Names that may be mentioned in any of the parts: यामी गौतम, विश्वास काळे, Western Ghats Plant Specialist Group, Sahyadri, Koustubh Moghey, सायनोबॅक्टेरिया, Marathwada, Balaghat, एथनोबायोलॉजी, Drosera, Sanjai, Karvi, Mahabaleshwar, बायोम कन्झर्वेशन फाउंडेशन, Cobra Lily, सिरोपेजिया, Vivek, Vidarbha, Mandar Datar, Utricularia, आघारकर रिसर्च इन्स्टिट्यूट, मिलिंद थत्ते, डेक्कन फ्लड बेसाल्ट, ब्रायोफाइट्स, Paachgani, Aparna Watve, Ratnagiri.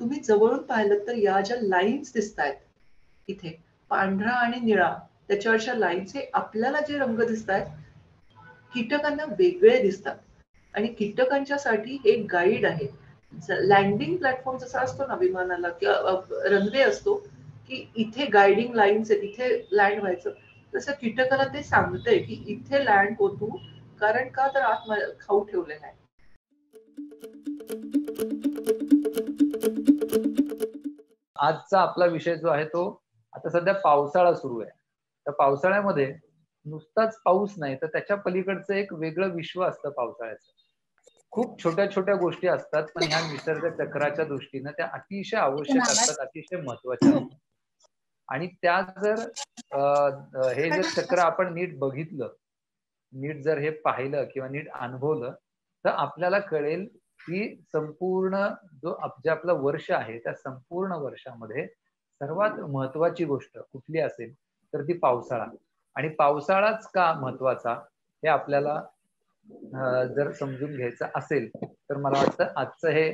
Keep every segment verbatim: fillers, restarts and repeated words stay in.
तुम्ही जवळून पाहिलं तर या ज्या लाईन्स दिसतात इथे पांढरा आणि निळा त्याच्यावरच्या लाईन्स हे आपल्याला जे रंग दिसतात कीटकांना वेगळे दिसतात आणि कीटकांच्यासाठी एक गाईड आहे. लँडिंग प्लॅटफॉर्म जसा असतो ना विमानाला किंवा रनवे असतो की इथे गायडिंग लाईन्स आहेत इथे लँड व्हायचं तसं कीटकाला ते सांगतंय की इथे लँड होतो कारण का तर आत खाऊ ठेवलेला आहे. आजचा आपला विषय जो आहे तो आता सध्या पावसाळा सुरू आहे तर पावसाळ्यामध्ये नुसताच पाऊस नाही तर त्याच्या पलीकडचं एक वेगळं विश्व असतं. पावसाळ्याचं खूप छोट्या छोट्या गोष्टी असतात पण ह्या निसर्ग चक्राच्या दृष्टीनं त्या अतिशय आवश्यक असतात अतिशय महत्वाच्या आणि त्या जर हे जर चक्र आपण नीट बघितलं नीट जर हे पाहिलं किंवा नीट अनुभवलं तर आपल्याला कळेल की संपूर्ण जो जे आपलं वर्ष आहे त्या संपूर्ण वर्षामध्ये सर्वात महत्वाची गोष्ट कुठली असेल तर ती पावसाळा आणि पावसाळाच का महत्वाचा हे आपल्याला जर समजून घ्यायचं असेल तर मला वाटतं आजचं हे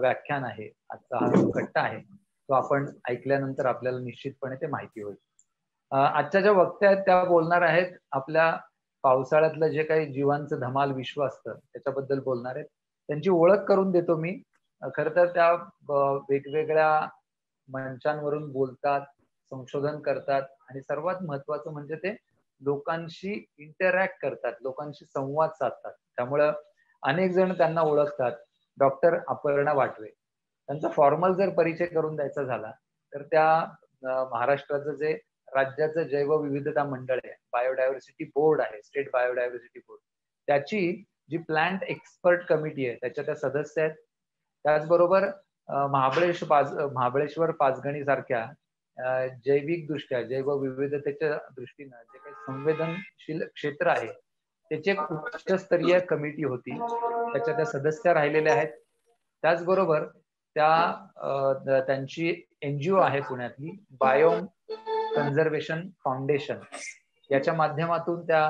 व्याख्यान आहे आजचा हा जो कट्टा आहे तो आपण ऐकल्यानंतर आपल्याला निश्चितपणे ते माहिती होईल. आजच्या ज्या वक्त्या आहेत त्या बोलणार आहेत आपल्या पावसाळ्यातलं जे काही जीवांचं धमाल विश्व असतं त्याच्याबद्दल बोलणार आहेत. त्यांची ओळख करून देतो मी. खरं तर त्या वेगवेगळ्या मंचांवरून बोलतात संशोधन करतात आणि सर्वात महत्वाचं म्हणजे ते लोकांशी इंटरॅक्ट करतात लोकांशी संवाद साधतात त्यामुळं अनेक जण त्यांना ओळखतात. डॉक्टर अपर्णा वाटवे त्यांचा फॉर्मल जर परिचय करून द्यायचा झाला तर त्या महाराष्ट्राचं जे राज्याचं जैवविविधता मंडळ आहे बायोडायव्हर्सिटी बोर्ड आहे स्टेट बायोडायव्हर्सिटी बोर्ड त्याची जी प्लांट एक्सपर्ट कमिटी आहे त्याच्या त्या सदस्य आहेत. त्याचबरोबर महाबळेश्वर पाच महाबळेश्वर पाचगणी सारख्या जैविक दृष्ट्या जैवविविधतेच्या दृष्टीनं जे काही संवेदनशील क्षेत्र आहे त्याची एक उच्चस्तरीय कमिटी होती त्याच्या त्या सदस्य राहिलेल्या आहेत. त्याचबरोबर त्या त्यांची एनजीओ आहे पुण्यातली बायोम कन्झर्वेशन फाउंडेशन याच्या माध्यमातून त्या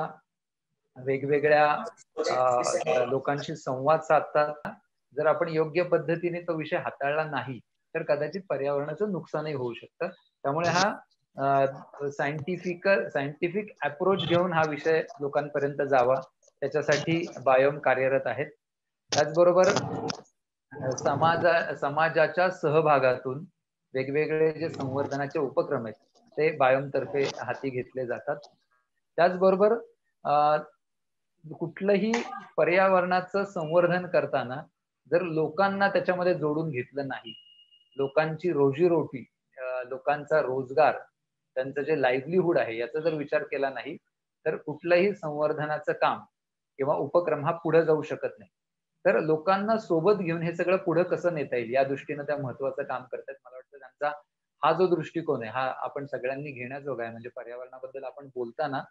वेगवेगळ्या लोकांशी संवाद साधतात. जर आपण योग्य पद्धतीने तो विषय हाताळला नाही तर कदाचित पर्यावरणाचं नुकसानही होऊ शकतं त्यामुळे हा सायंटिफिक सायंटिफिक अप्रोच घेऊन हा विषय लोकांपर्यंत जावा त्याच्यासाठी बायोम कार्यरत आहेत. त्याचबरोबर समाजा समाजाच्या सहभागातून वेगवेगळे जे संवर्धनाचे उपक्रम आहेत ते बायोमतर्फे हाती घेतले जातात. त्याचबरोबर कुठलंही पर्यावरणाचं संवर्धन करताना जर लोकांना त्याच्यामध्ये जोडून घेतलं नाही लोकांची रोजीरोटी लोकांचा रोजगार त्यांचं जे लाईव्हलीहूड आहे याचा जर विचार केला नाही तर कुठलंही संवर्धनाचं काम किंवा उपक्रम हा पुढे जाऊ शकत नाही. तर लोकांना सोबत घेऊन हे सगळं पुढं कसं नेता येईल या दृष्टीनं त्या महत्वाचं काम करतात. मला वाटतं त्यांचा हा जो दृष्टिकोन आहे हा आपण सगळ्यांनी घेण्याजोगा आहे. म्हणजे पर्यावरणाबद्दल आपण बोलताना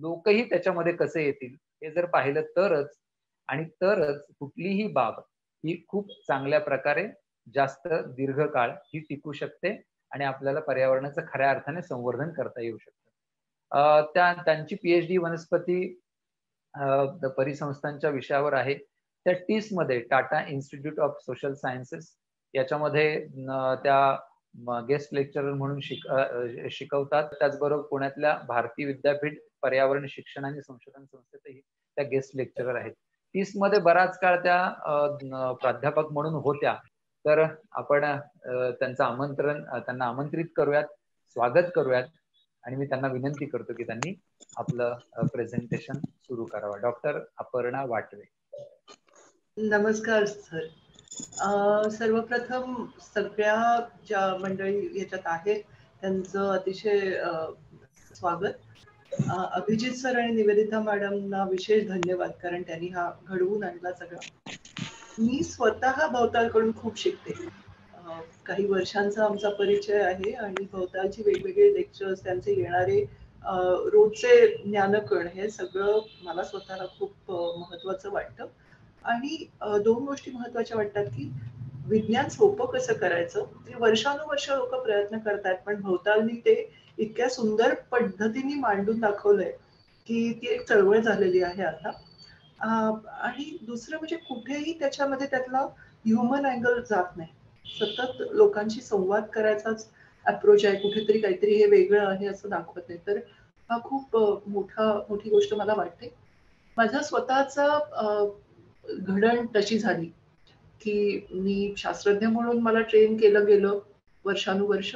लोकही त्याच्यामध्ये कसे येतील हे जर पाहिलं तरच आणि तरच कुठलीही बाब ही खूप चांगल्या प्रकारे जास्त दीर्घकाळ ही टिकू शकते आणि आपल्याला पर्यावरणाचं खऱ्या अर्थाने संवर्धन करता येऊ शकतं. त्या त्यांची पीएचडी वनस्पती परिसंस्थांच्या विषयावर आहे. त्या टीस मध्ये Tata institute of social sciences याच्यामध्ये त्या गेस्ट लेक्चरर म्हणून शिक शिकवतात. त्याचबरोबर पुण्यातल्या भारतीय विद्यापीठ पर्यावरण शिक्षण आणि संशोधन संस्थेतही त्या गेस्ट लेक्चरर आहेत. तीस मध्ये बराच काळ त्या प्राध्यापक म्हणून होत्या तर आपण त्यांचं आमंत्रण त्यांना आमंत्रित करूयात स्वागत करूयात आणि मी त्यांना विनंती करतो की त्यांनी आपलं प्रेझेंटेशन सुरू करावं. डॉक्टर अपर्णा वाटवे. नमस्कार सर. Uh, सर्वप्रथम सगळ्या ज्या मंडळी याच्यात आहेत त्यांचं अतिशय uh, स्वागत. uh, अभिजित सर आणि निवेदिता मॅडमना विशेष धन्यवाद कारण त्यांनी हा घडवून आणला सगळा. मी स्वतः भवतालकडून खूप शिकते. uh, काही वर्षांचा आमचा परिचय आहे आणि भवतालची वेगवेगळे लेक्चर्स त्यांचे येणारे uh, रोजचे ज्ञानकण हे सगळं मला स्वतःला खूप uh, महत्वाचं वाटतं. आणि दोन गोष्टी महत्वाच्या वाटतात की विज्ञान सोपं कसं करायचं ते वर्षानुवर्ष लोक प्रयत्न करतात पण भवतालनी ते इतक्या सुंदर पद्धतीने मांडून दाखवलंय की ती एक चळवळ झालेली आहे आता. आणि दुसरं म्हणजे कुठेही त्याच्यामध्ये त्यातला ह्युमन अँगल जात नाही सतत लोकांशी संवाद करायचाच अप्रोच आहे, कुठेतरी काहीतरी हे वेगळं आहे असं दाखवत आहे. तर हा खूप मोठा मोठी गोष्ट मला वाटते. माझा स्वतःचा घडण तशी झाली की मी शास्त्रज्ञ म्हणून मला ट्रेन केलं गेलं वर्षानुवर्ष,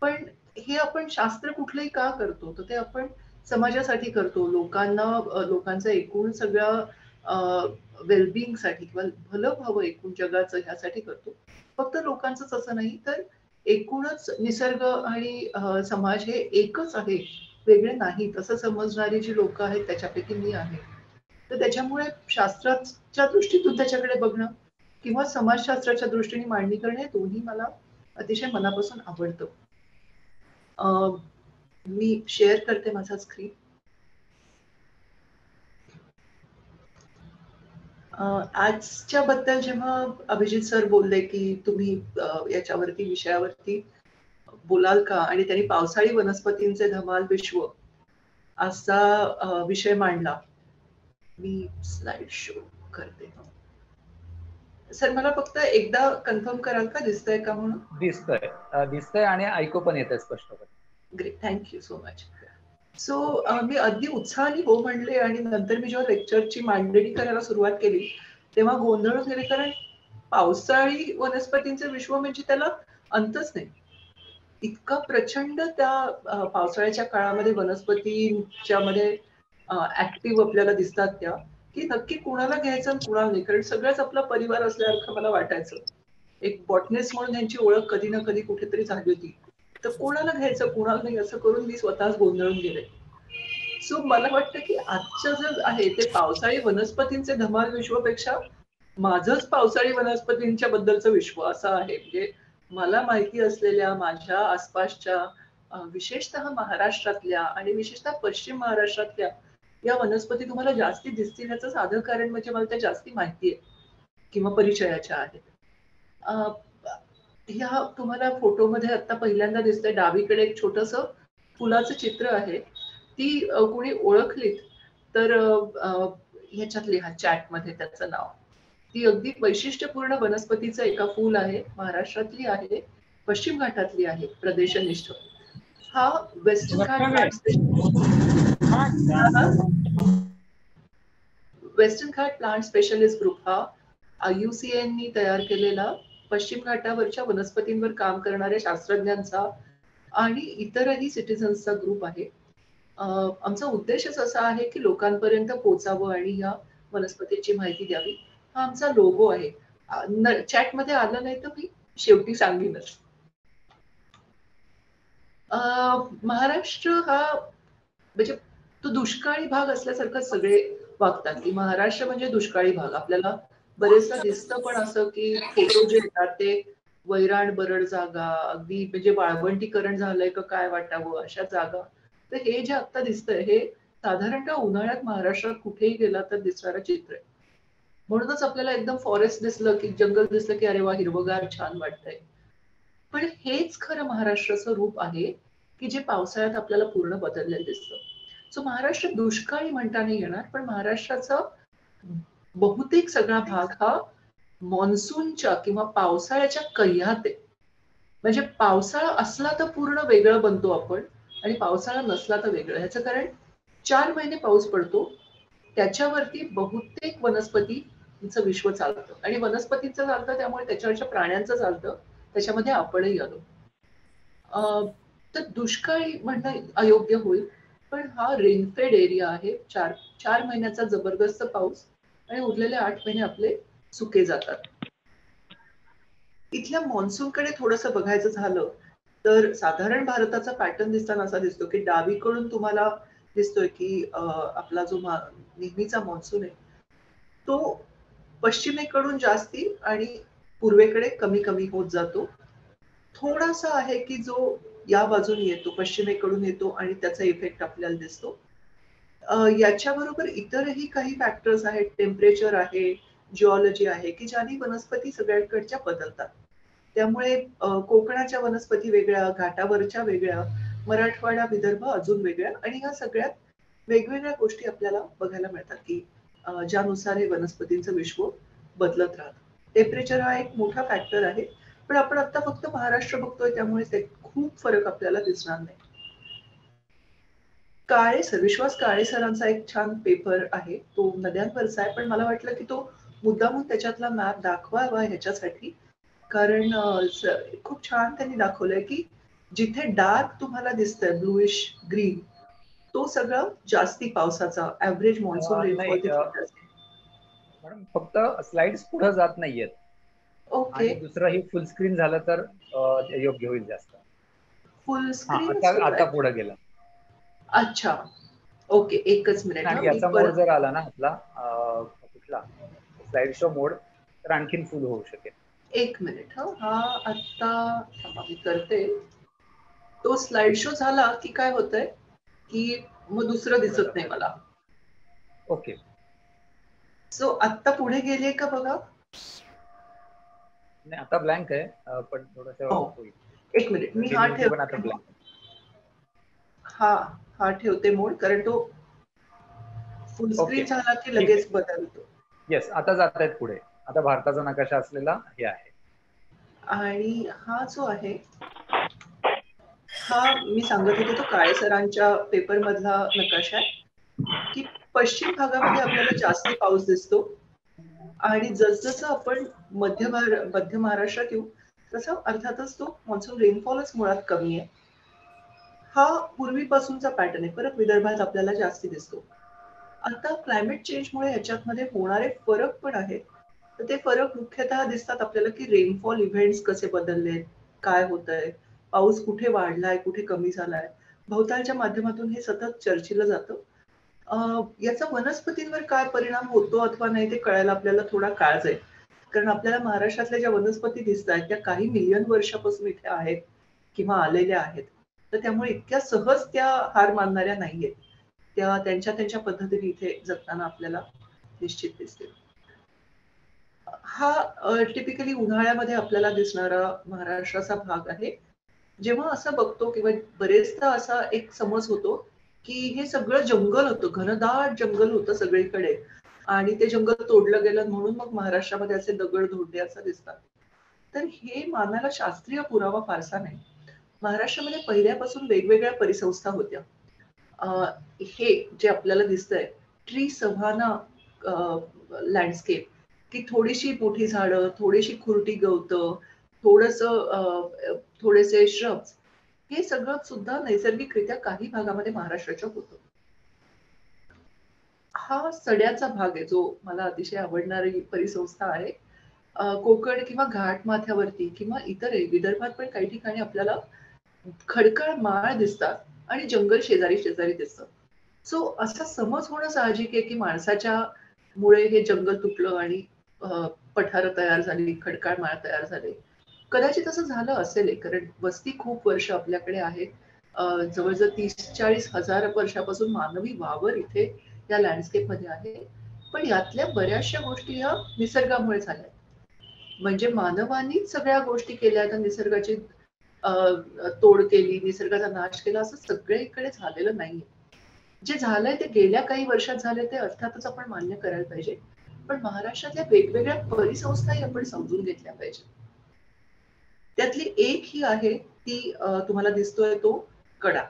पण हे आपण शास्त्र कुठलंही का करतो तर ते आपण समाजासाठी करतो, लोकांना लोकांचा एकूण सगळ्या वेलबिंगसाठी किंवा भलं व्हावं एकूण जगाचं ह्यासाठी करतो. फक्त लोकांचंच असं नाही तर एकूणच निसर्ग आणि समाज हे एकच आहे, वेगळे नाहीत असं समजणारी जी लोक आहेत त्याच्यापैकी मी आहे. तर त्याच्यामुळे शास्त्राच्या दृष्टीतून त्याच्याकडे बघणं किंवा समाजशास्त्राच्या दृष्टीने मांडणी करणे दोन्ही मला अतिशय मनापासून आवडतं. अं मी शेअर करते माझा स्क्रीन. आजच्या बद्दल जेव्हा अभिजित सर बोलले की तुम्ही याच्यावरती विषयावरती बोलाल का, आणि त्यांनी पावसाळी वनस्पतींचे धमाल विश्व असा विषय मांडला. मी स्लाइड शो करते सर, मला फक्त एकदा कन्फर्म कराल का दिसतंय का म्हणून. दिसतंय दिसतंय आणि ऐकू पण येतंय स्पष्टपणे. Great, thank you so much. So मी अगदी उत्साहाने हो म्हणले आणि नंतर मी जेव्हा लेक्चरची मांडणी करायला सुरुवात केली तेव्हा गोंधळून गेले, कारण पावसाळी वनस्पतींचे विश्व म्हणजे त्याला अंतच नाही, इतका प्रचंड त्या पावसाळ्याच्या काळामध्ये वनस्पतींच्या मध्ये ऍक्टिव्ह आपल्याला दिसतात त्या, की नक्की कुणाला घ्यायचं आणि कुणाला नाही. कारण सगळ्याच आपला परिवार असल्यासारखं मला वाटायचं, एक बॉटनिस्ट म्हणून त्यांची ओळख कधी ना कधी कुठेतरी झाली होती. तर कोणाला घ्यायचं कोणाला नाही असं करून मी स्वतःच गोंधळून गेले. सो मला वाटतं की आजचं जे आहे ते पावसाळी वनस्पतींचे धमाल विश्वापेक्षा माझंच पावसाळी वनस्पतींच्या बद्दलचं विश्व असं आहे. म्हणजे मला माहिती असलेल्या माझ्या आसपासच्या विशेषतः महाराष्ट्रातल्या आणि विशेषतः पश्चिम महाराष्ट्रातल्या या वनस्पती तुम्हाला जास्ती दिसतील ह्याचं साधं कारण म्हणजे मला त्या जास्ती माहिती आहे किंवा परिचयाच्या आहेत. ह्या तुम्हाला फोटोमध्ये आता पहिल्यांदा दिसतंय डावीकडे एक छोटंसं फुलाचं चित्र आहे, ती कोणी ओळखलीत तर ह्याच्यात लिहा चॅटमध्ये त्याचं नाव. ती अगदी वैशिष्ट्यपूर्ण वनस्पतीचं एका फूल आहे, महाराष्ट्रातली आहे, पश्चिम घाटातली आहे, प्रदेशनिष्ठ. हा वेस्टर्न घाट वेस्टर्न घाट प्लांट स्पेशलिस्ट ग्रुप हा आय यू सी एननी तयार केलेला पश्चिम घाटावरच्या वनस्पतींवर काम करणाऱ्या शास्त्रज्ञांचा आणि इतरही सिटिझन्सचा ग्रुप आहे. आमचा उद्देशच असा आहे की लोकांपर्यंत पोचावं आणि या वनस्पतीची माहिती द्यावी. हा आमचा लोगो आहे. चॅटमध्ये आलं नाही तर मी शेवटी सांगेनच. महाराष्ट्र हा म्हणजे तो दुष्काळी भाग असल्यासारखं सगळे वागतात की महाराष्ट्र म्हणजे दुष्काळी भाग. आपल्याला बरेचदा दिसतं पण असं की फोटो जे येतात ते वैराण बरड जागा, अगदी म्हणजे वाळवंटीकरण झालंय का काय वाटावं अशा जागा. तर हे जे आत्ता दिसतंय हे साधारणतः उन्हाळ्यात महाराष्ट्रात कुठेही गेला तर दिसणारं चित्र आहे. म्हणूनच आपल्याला एकदम फॉरेस्ट दिसलं की जंगल दिसलं की अरे वा हिरवगार छान वाटतंय. पण हेच खरं महाराष्ट्राचं रूप आहे की जे पावसाळ्यात आपल्याला पूर्ण बदललेलं दिसतं. सो महाराष्ट्र दुष्काळी म्हणता नाही येणार, पण महाराष्ट्राचा बहुतेक सगळा भाग हा मान्सूनच्या किंवा पावसाळ्याच्या कह्यात आहे. म्हणजे पावसाळा असला तर पूर्ण वेगळं बनतो आपण आणि पावसाळा नसला तर वेगळं. ह्याचं कारण चार महिने पाऊस पडतो, त्याच्यावरती बहुतेक वनस्पती चं विश्व चालतं आणि वनस्पतींचं चालतं त्यामुळे त्याच्यावरच्या प्राण्यांचं चालतं, त्याच्यामध्ये आपणही आलो. अं तर दुष्काळी म्हणणं अयोग्य होईल, पण हा रेनफेड एरिया आहे. चार चार महिन्याचा जबरदस्त पाऊस आणि उरलेले आठ महिने आपले सुके जातात. इथल्या मान्सूनकडे थोडंसं बघायचं झालं तर साधारण भारताचा पॅटर्न दिसताना असा दिसतो की डावीकडून तुम्हाला दिसतोय की आपला जो नेहमीचा मान्सून आहे तो पश्चिमेकडून जास्ती आणि पूर्वेकडे कमी कमी होत जातो. थोडासा आहे की जो या बाजून येतो पश्चिमेकडून येतो आणि त्याचा इफेक्ट आपल्याला दिसतो. याच्याबरोबर इतरही काही फॅक्टर्स आहेत, टेम्परेचर आहे, जिओलॉजी आहे की ज्याने वनस्पती सगळ्यांकडच्या बदलतात. त्यामुळे कोकणाच्या वनस्पती वेगळ्या, घाटावरच्या वेगळ्या, मराठवाडा विदर्भ अजून वेगळ्या आणि ह्या सगळ्यात वेगवेगळ्या गोष्टी आपल्याला बघायला मिळतात की ज्यानुसार हे वनस्पतींचं विश्व बदलत राहतं. टेम्परेचर हा एक मोठा फॅक्टर आहे, पण आपण आता फक्त महाराष्ट्र बघतोय त्यामुळे ते खूप फरक आपल्याला दिसणार नाही. काळे सर, विश्वास काळे सरांचा एक छान पेपर आहे, तो नद्यांवरचा आहे, पण मला वाटलं की तो मुद्दामून त्याच्यातला मॅप दाखवावा ह्याच्यासाठी, कारण खूप छान त्यांनी दाखवलंय की जिथे डार्क तुम्हाला दिसतंय ब्लूइश ग्रीन तो सगळं जास्ती पावसाचा एव्हरेज मॉन्सून रेनफॉल. मॅडम फक्त स्लाइड्स पुढे जात नाहीयेत. ओके, दुसरा ही फुल स्क्रीन झालं तर योग्य होईल जास्त. फुल स्क्रीन आता पुढे गेला. अच्छा ओके, एकच मिनिट. आणि याचा मोड जर आला ना आपला कुठला स्लाइड शो मोड तर आणखीन फुल होऊ शकेल. एक मिनिट हा, आता मी करते. तो स्लाइड शो झाला की काय होतंय की मग दुसरं दिसत नाही मला. ओके, सो आता पुढे गेले का बघा. नाही आता ब्लँक आहे पण थोडंसं एक मिनिट मी हा ठेवतो. हा हा ठेवते मोड, कारण तो फुल स्क्रीन झाला की लगेच बदलतो. येस आता जात आहेत पुढे. आता भारताचा नकाशा असलेला हे आहे आणि हा जो आहे हा मी सांगत होते तो काळे सरांच्या पेपर मधला नकाशा आहे की पश्चिम भागामध्ये आपल्याला जास्त पाऊस दिसतो आणि जसजसं आपण मध्य मध्य महाराष्ट्रात येऊ तसं अर्थातच तो मॉन्सून रेनफॉलच मुळात कमी आहे. हा पूर्वीपासूनचा पॅटर्न आहे, परत विदर्भात आपल्याला जास्ती दिसतो. आता क्लायमेट चेंजमुळे ह्याच्यामध्ये होणारे फरक पण आहेत, तर ते फरक मुख्यतः दिसतात आपल्याला की रेनफॉल इव्हेंट्स कसे बदललेत, काय होतंय, पाऊस कुठे वाढलाय कुठे कमी झालाय, भौतालच्या माध्यमातून हे सतत चर्चेला जातं. अं याचा वनस्पतींवर काय परिणाम होतो अथवा नाही ते कळायला आपल्याला थोडा काळ जाईल, कारण आपल्याला महाराष्ट्रातल्या ज्या वनस्पती दिसत आहेत त्या काही मिलियन वर्षापासून इथे आहेत किंवा आलेल्या आहेत, तर त्यामुळे इतक्या सहज त्या हार मानणाऱ्या नाहीयेत. त्या त्यांच्या त्यांच्या पद्धतीने इथे जगताना आपल्याला निश्चित दिसतील. हा टिपिकली उन्हाळ्यामध्ये आपल्याला दिसणारा महाराष्ट्राचा भाग आहे. जेव्हा असं बघतो किंवा बरेचदा असा एक समज होतो की हे सगळं जंगल होतं, घनदाट जंगल होतं सगळीकडे आणि ते जंगल तोडलं गेलं म्हणून मग महाराष्ट्रामध्ये असे दगड धोंडे असं दिसतात, तर हे मानायला शास्त्रीय पुरावा फारसा नाही. महाराष्ट्रामध्ये पहिल्यापासून वेगवेगळ्या परिसंस्था होत्या. अं हे जे आपल्याला दिसतंय ट्री सव्हाना लँडस्केप की थोडीशी मोठी झाडं, थोडीशी खुरटी गवतं, थोडस थोडेसे श्रब्स, हे सगळं सुद्धा नैसर्गिकरित्या काही भागामध्ये महाराष्ट्राच्या होतं. हा सड्याचा भाग आहे जो मला अतिशय आवडणारी परिसंस्था आहे. कोकण किंवा घाट माथ्यावरती किंवा इतर विदर्भात पण काही ठिकाणी आपल्याला खडकाळ माळ दिसतात आणि जंगल शेजारी शेजारी दिसतात. सो असा समज होणं साहजिक आहे की माणसाच्या मुळे हे जंगल तुटलं आणि पठारं तयार झाली, खडकाळ माळ तयार झाली. कदाचित असं झालं असेल कारण वस्ती खूप वर्ष आपल्याकडे आहे, जवळजवळ तीस चाळीस हजार वर्षापासून मानवी वावर इथे या लँडस्केपमध्ये आहे, पण यातल्या बऱ्याचशा गोष्टी या निसर्गामुळे झाल्या. म्हणजे मानवानीच सगळ्या गोष्टी केल्या, तर निसर्गाची तोड केली, निसर्गाचा नाश केला असं सगळीकडे झालेलं नाहीये. जे झालंय ते गेल्या काही वर्षात झाले ते अर्थातच आपण मान्य करायला पाहिजे, पण महाराष्ट्रातल्या वेगवेगळ्या परिसंस्थाही आपण समजून घेतल्या पाहिजे. त्यातली एक ही आहे ती तुम्हाला दिसतोय तो कडा.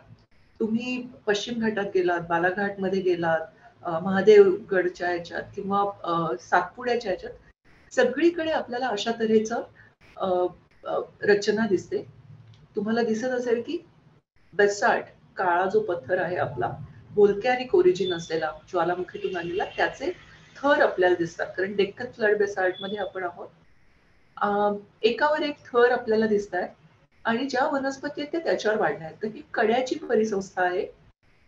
तुम्ही पश्चिम घाटात गेलात, बालाघाट मध्ये गेलात, महादेवगडच्या याच्यात किंवा सातपुड्याच्या याच्यात सगळीकडे आपल्याला अशा तऱ्हेचं रचना दिसते. तुम्हाला दिसत असेल की बेसाल्ट काळा जो पत्थर आहे आपला व्होल्कॅनिक ओरिजिन असलेला ज्वालामुखीतून आलेला, त्याचे थर आपल्याला दिसतात, कारण डेक्कन फ्लड बेसाल्ट मध्ये आपण आहोत. एकावर एक थर आपल्याला दिसतात आणि ज्या वनस्पती आहेत त्या त्याच्यावर वाढल्या आहेत. तर ही कड्याची परिसंस्था आहे.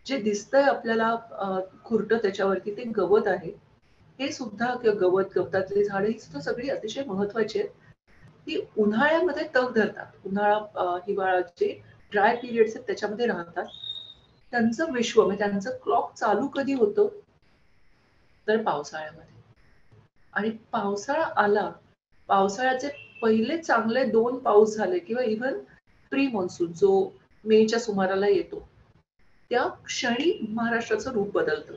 जे दिसतंय आपल्याला खुरटं त्याच्यावरती ते गवत आहे, हे सुद्धा किंवा गवत गवतातली झाडं ही सुद्धा सगळी अतिशय महत्वाची आहेत. ती उन्हाळ्यामध्ये तग धरतात, उन्हाळा हिवाळा जे ड्राय पिरियड्स आहेत त्याच्यामध्ये राहतात. त्यांचं विश्व म्हणजे त्यांचं क्लॉक चालू कधी होतं तर पावसाळ्यामध्ये, आणि पावसाळा आला, पावसाळ्याचे पहिले चांगले दोन पाऊस झाले किंवा इव्हन प्री मॉन्सून जो मेच्या सुमाराला येतो त्या क्षणी महाराष्ट्राचं रूप बदलतं.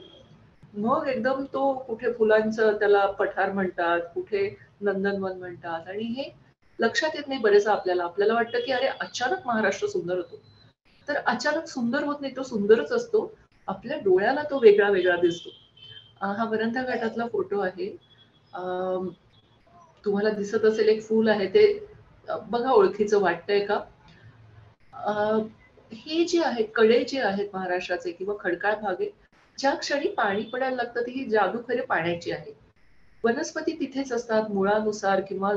मग एकदम तो कुठे फुलांचं त्याला पठार म्हणतात, कुठे नंदनवन म्हणतात, आणि हे लक्षात येत नाही बरेचदा आपल्याला. आपल्याला वाटतं की अरे अचानक महाराष्ट्र सुंदर होतो, तर अचानक सुंदर होत नाही, तो सुंदरच असतो, आपल्या डोळ्याला तो वेगळा वेगळा दिसतो. हा वरंधा घाटातला फोटो आहे, तुम्हाला दिसत असेल एक फूल आहे, ते बघा ओळखीचं वाटतंय का. हे जे आहेत कडे जे आहेत महाराष्ट्राचे किंवा खडकाळ भागे, ज्या क्षणी पाणी पडायला लागतं ती ही जादू खरे पाण्याची आहे. वनस्पती तिथेच असतात मुळानुसार किंवा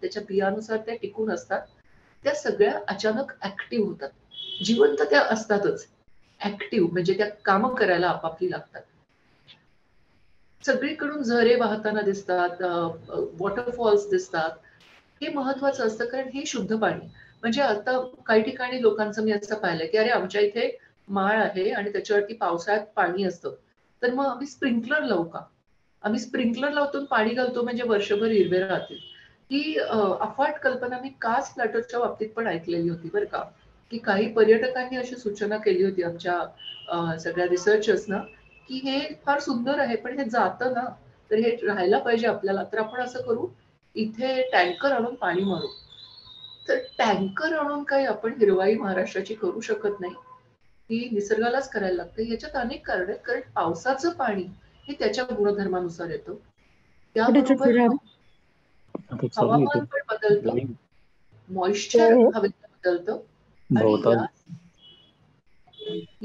त्याच्या बियानुसार त्या टिकून असतात, त्या सगळ्या अचानक ऍक्टिव्ह होतात, जिवंत त्या असतातच, ऍक्टिव्ह म्हणजे त्या काम करायला आपापली लागतात. सगळीकडून झरे वाहताना दिसतात, वॉटरफॉल्स दिसतात. हे महत्वाचं असतं कारण हे शुद्ध पाणी, म्हणजे आता काही ठिकाणी लोकांचं मी असं पाहिलंय की अरे आमच्या इथे माळ आहे आणि त्याच्यावरती पावसाळ्यात पाणी असतं, तर मग आम्ही स्प्रिंकलर लावू का? आम्ही स्प्रिंकलर लावतो, पाणी घालतो, म्हणजे वर्षभर हिरवे राहतील. ही अफाट कल्पना मी कास प्लॅटरच्या बाबतीत पण ऐकलेली होती बरं का, की काही पर्यटकांनी अशी सूचना केली होती आमच्या सगळ्या रिसर्चर्सना की हे फार सुंदर आहे पण हे जातं ना, तर हे राहायला पाहिजे आपल्याला, तर आपण असं करू इथे टँकर आणून पाणी मारू. तर टँकर आणून काही आपण हिरवाई महाराष्ट्राची करू शकत नाही, ही निसर्गालाच करायला लागते. याच्यात अनेक कारण आहेत, कारण पावसाचं पाणी हे त्याच्या गुणधर्मानुसार येतं, त्याबरोबर हवामान पण बदलतं, मॉइश्चर हवेत बदलतं, आणि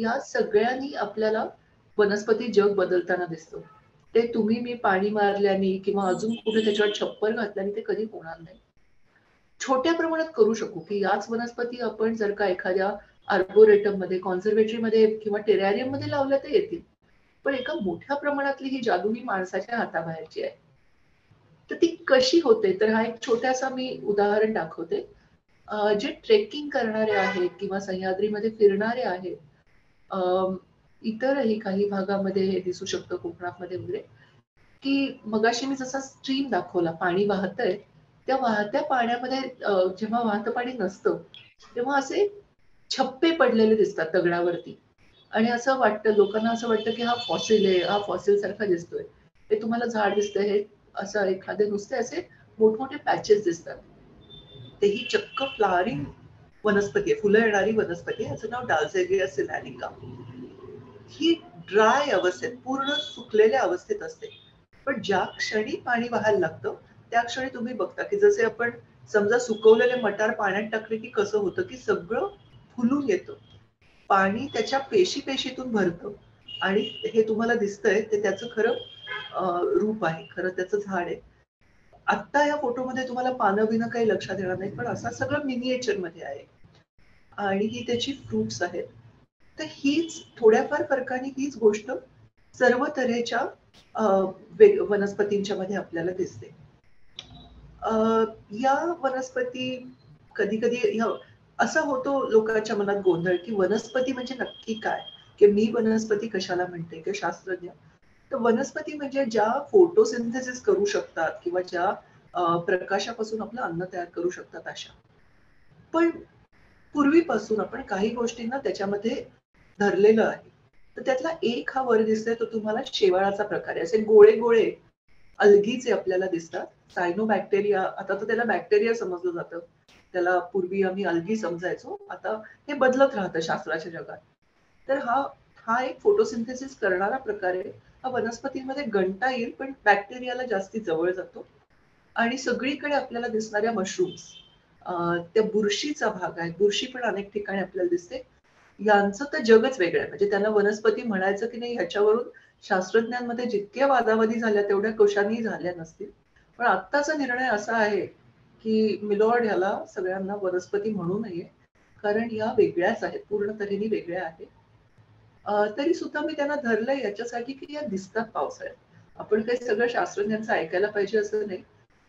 या सगळ्यांनी आपल्याला वनस्पती जग बदलताना दिसतो. ते तुम्ही मी पाणी मारल्याने किंवा अजून कुठे त्याच्यावर छप्पर घातल्याने ते कधी होणार नाही. छोट्या प्रमाणात करू शकू की याच वनस्पती आपण जर का एखाद्या आर्बोरेटम मध्ये, कॉन्झर्वेटरी मध्ये किंवा टेरॅरियम मध्ये लावल्या तर येतील, पण एका मोठ्या प्रमाणातली ही जादू ही माणसाच्या हाताबाहेरची आहे. तर ती कशी होते, तर हा एक छोटासा मी उदाहरण दाखवते. जे ट्रेकिंग करणारे आहेत किंवा सह्याद्रीमध्ये फिरणारे आहेत, अं इतरही काही भागामध्ये हे दिसू शकतं कोकणामध्ये वगैरे, की मगाशी मी जसा स्ट्रीम दाखवला पाणी वाहतंय, त्या वाहत्या पाण्यामध्ये जेव्हा वाहतं पाणी नसतं तेव्हा असे छप्पे पडलेले दिसतात दगडावरती, आणि असं वाटतं लोकांना, असं वाटतं की हा फॉसिल आहे, हा फॉसिल सारखा दिसतोय. ते तुम्हाला झाड दिसतंय हे असं एखादे, नुसते असे मोठमोठे पॅचेस दिसतात, तेही चक्क फ्लावरिंग वनस्पती आहे, फुलं येणारी वनस्पती आहे, याचं नाव डाल्झेरिया सिलॅनिका. ही ड्राय अवस्थेत, पूर्ण सुकलेल्या अवस्थेत असते, पण ज्या क्षणी पाणी वाहायला लागतं त्या क्षणी तुम्ही बघता की जसे आपण समजा सुकवलेले मटार पाण्यात टाकले की कसं होतं की सगळं फुलून येतं, पाणी त्याच्या पेशी पेशीतून भरतं, आणि हे तुम्हाला दिसतंय ते त्याचं खरं रूप आहे, खरं त्याचं झाड आहे. आत्ता या फोटोमध्ये तुम्हाला पानं बिनं काही लक्षात येणार नाही, पण असं सगळं मिनिएचर मध्ये आहे, आणि ही त्याची फ्रुट्स आहेत. तर हीच थोड्याफार फरकाने हीच गोष्ट सर्व तऱ्हेच्या वनस्पतींच्या मध्ये आपल्याला दिसते. या वनस्पती कधी कधी असा होतो लोकांच्या मनात गोंधळ की वनस्पती म्हणजे नक्की काय, की मी वनस्पती कशाला म्हणते किंवा शास्त्रज्ञ. तर वनस्पती म्हणजे ज्या फोटोसिंथेसिस करू शकतात किंवा ज्या प्रकाशापासून आपलं अन्न तयार करू शकतात अशा. पण पूर्वीपासून आपण काही गोष्टींना त्याच्यामध्ये धरलेलं आहे. तर त्यातला एक हा वर दिसतोय तो तुम्हाला शेवाळाचा प्रकार आहे, असे गोळे गोळे अल्गीचे आपल्याला दिसतात, सायनोबॅक्टेरिया. आता तर त्याला बॅक्टेरिया समजलं जातं, त्याला पूर्वी आम्ही अल्गी समजायचो, आता हे बदलत राहतं शास्त्राच्या जगात. तर हा हा एक फोटोसिंथेसिस करणारा प्रकार आहे, हा वनस्पतींमध्ये गणता येईल पण बॅक्टेरियाला जास्ती जवळ जातो. आणि सगळीकडे आपल्याला दिसणाऱ्या मशरूम्स, त्या बुरशीचा भाग आहे, बुरशी पण अनेक ठिकाणी आपल्याला दिसते. यांचं तर जगच वेगळं आहे, म्हणजे त्यांना वनस्पती म्हणायचं की नाही ह्याच्यावरून शास्त्रज्ञांमध्ये जितक्या वादावादी झाल्या तेवढ्या कशानेही झाल्या नसतील, पण आत्ताचा निर्णय असा आहे की मिलॉर्ड ह्याला सगळ्यांना वनस्पती म्हणू नये, कारण या वेगळ्याच आहेत, पूर्ण तऱ्हेने वेगळ्या आहेत. तरी सुद्धा मी त्यांना धरलंय याच्यासाठी की या दिसतात पावसाळ्यात. आपण काही सगळं शास्त्रज्ञांचं ऐकायला पाहिजे असं नाही,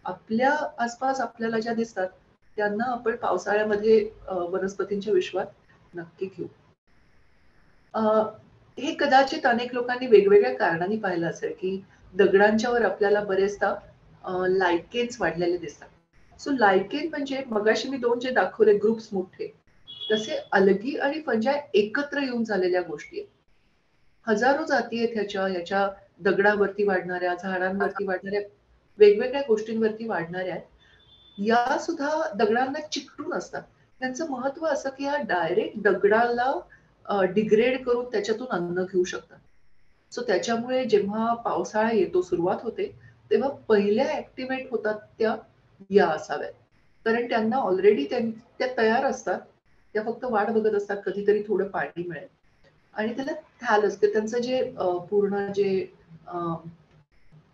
आपल्या आसपास आपल्याला ज्या दिसतात त्यांना आपण पावसाळ्यामध्ये वनस्पतींच्या विश्वात नक्की घेऊ. हे कदाचित अनेक लोकांनी वेगवेगळ्या कारणांनी पाहिलं असेल की दगडांच्यावर आपल्याला बरेचदा लायकेन्स वाढलेले दिसतात. सो लायकेन म्हणजे मगाशी मी दोन जे दाखवले ग्रुप्स मोठे, तसे अलगी आणि फंजाय एकत्र येऊन झालेल्या गोष्टी आहेत. हजारो जाती आहेत ह्याच्या, याच्या दगडावरती वाढणाऱ्या, झाडांवरती वाढणाऱ्या, वेगवेगळ्या गोष्टींवरती वाढणाऱ्या आहेत. या सुद्धा दगडांना चिकटून असतात. त्यांचं महत्व असं की हा डायरेक्ट दगडाला डिग्रेड करून त्याच्यातून अन्न घेऊ शकतात. सो त्याच्यामुळे जेव्हा पावसाळा येतो सुरुवात होते तेव्हा पहिल्या ऍक्टिव्हेट होतात त्या या असाव्यात, कारण त्यांना ऑलरेडी त्या तयार असतात, त्या फक्त वाट बघत असतात कधीतरी थोडं पाणी मिळेल. आणि त्याला थॅलस त्यांचं जे पूर्ण जे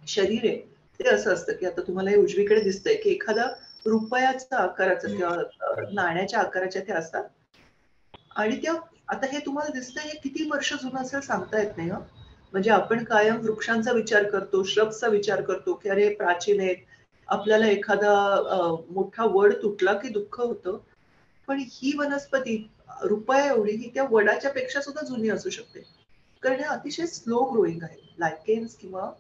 शरीर आहे ते असं असतं की आता तुम्हाला हे उजवीकडे दिसतंय की एखादा रुपयाचा आकाराचा किंवा नाण्याच्या आकाराच्या त्या असतात. आणि त्या आता हे तुम्हाला दिसतंय हे किती वर्ष जुनं असेल सांगता येत नाही. म्हणजे आपण कायम वृक्षांचा विचार करतो, श्रब्सचा विचार करतो की अरे प्राचीन आहेत, आपल्याला एखादा मोठा वड तुटला की दुःख होतं, पण ही वनस्पती रुपया एवढी ही त्या वडाच्या पेक्षा सुद्धा जुनी असू शकते, कारण हे अतिशय स्लो ग्रोईंग आहे. लायकेन्स किंवा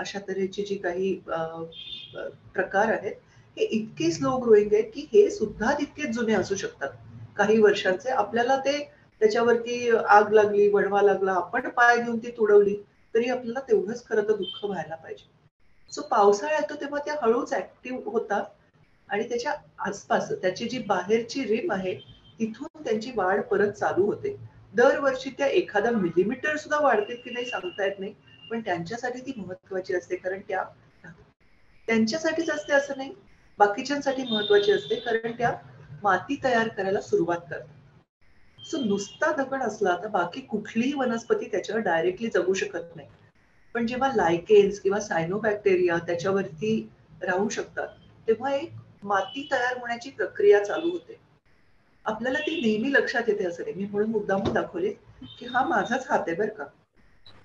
अशा तऱ्हेचे जे काही प्रकार आहेत हे इतके स्लो ग्रोईंग आहेत की हे सुद्धा तितकेच जुने असू शकतात काही वर्षांचे. आपल्याला ते त्याच्यावरती आग लागली, वणवा लागला, आपण पाय घेऊन ती तुडवली तरी आपल्याला तेवढंच खरं तर दुःख व्हायला पाहिजे. सो पावसाळा येतो तेव्हा त्या हळूच ऍक्टिव्ह होतात आणि त्याच्या आसपास त्याची जी बाहेरची रिम आहे तिथून त्यांची वाढ परत चालू होते. दरवर्षी त्या एखादा मिलीमीटर सुद्धा वाढतील की नाही सांगता येत नाही, पण त्यांच्यासाठी ती महत्वाची असते, कारण त्या त्यांच्यासाठीच असते असं नाही, बाकीच्यांसाठी महत्वाची असते, कारण त्या माती तयार करायला सुरुवात करतात. सो नुसता दगड असला तर बाकी कुठलीही वनस्पती त्याच्यावर डायरेक्टली जगू शकत नाही, पण जेव्हा लायकेन्स किंवा सायनोबॅक्टेरिया त्याच्यावरती राहू शकतात तेव्हा एक माती तयार होण्याची प्रक्रिया चालू होते. आपल्याला ती नेहमी लक्षात येते असं नाही, मी म्हणून मुद्दामून दाखवले की हा माझाच हात आहे बरं का,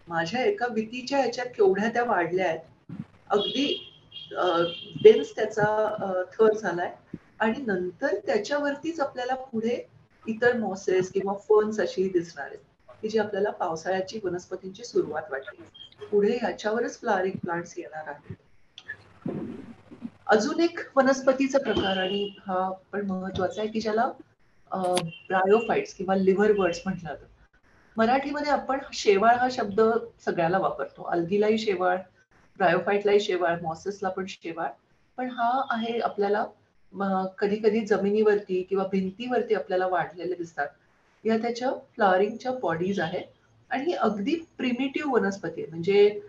माझ्या एका वितीच्या ह्याच्यात केवढ्या त्या वाढल्या आहेत, अगदी डेन्स त्याचा थर झालाय आणि नंतर त्याच्यावरतीच आपल्याला पुढे इतर मॉसेस किंवा फर्न्स अशी दिसणार आहेत की जी आपल्याला पावसाळ्याची वनस्पतींची सुरुवात वाटली. पुढे याच्यावरच फ्लॉवरिंग प्लांट्स येणार आहेत. अजून एक वनस्पतीचा प्रकार आणि हा पण महत्वाचा आहे की ज्याला ब्रायोफाइट्स किंवा लिव्हर बर्ड्स म्हटलं जातं. मराठीमध्ये आपण शेवाळ हा शब्द सगळ्याला वापरतो, अल्गीलाही शेवाळ, ब्रायोफाईटलाही शेवाळ, मॉसेसला पण शेवाळ, पण हा आहे आपल्याला कधी कधी जमिनीवरती किंवा भिंतीवरती आपल्याला वाढलेले दिसतात. या त्याच्या फ्लॉवरिंगच्या बॉडीज आहेत आणि ही अगदी प्रिमिटिव्ह वनस्पती आहे. म्हणजे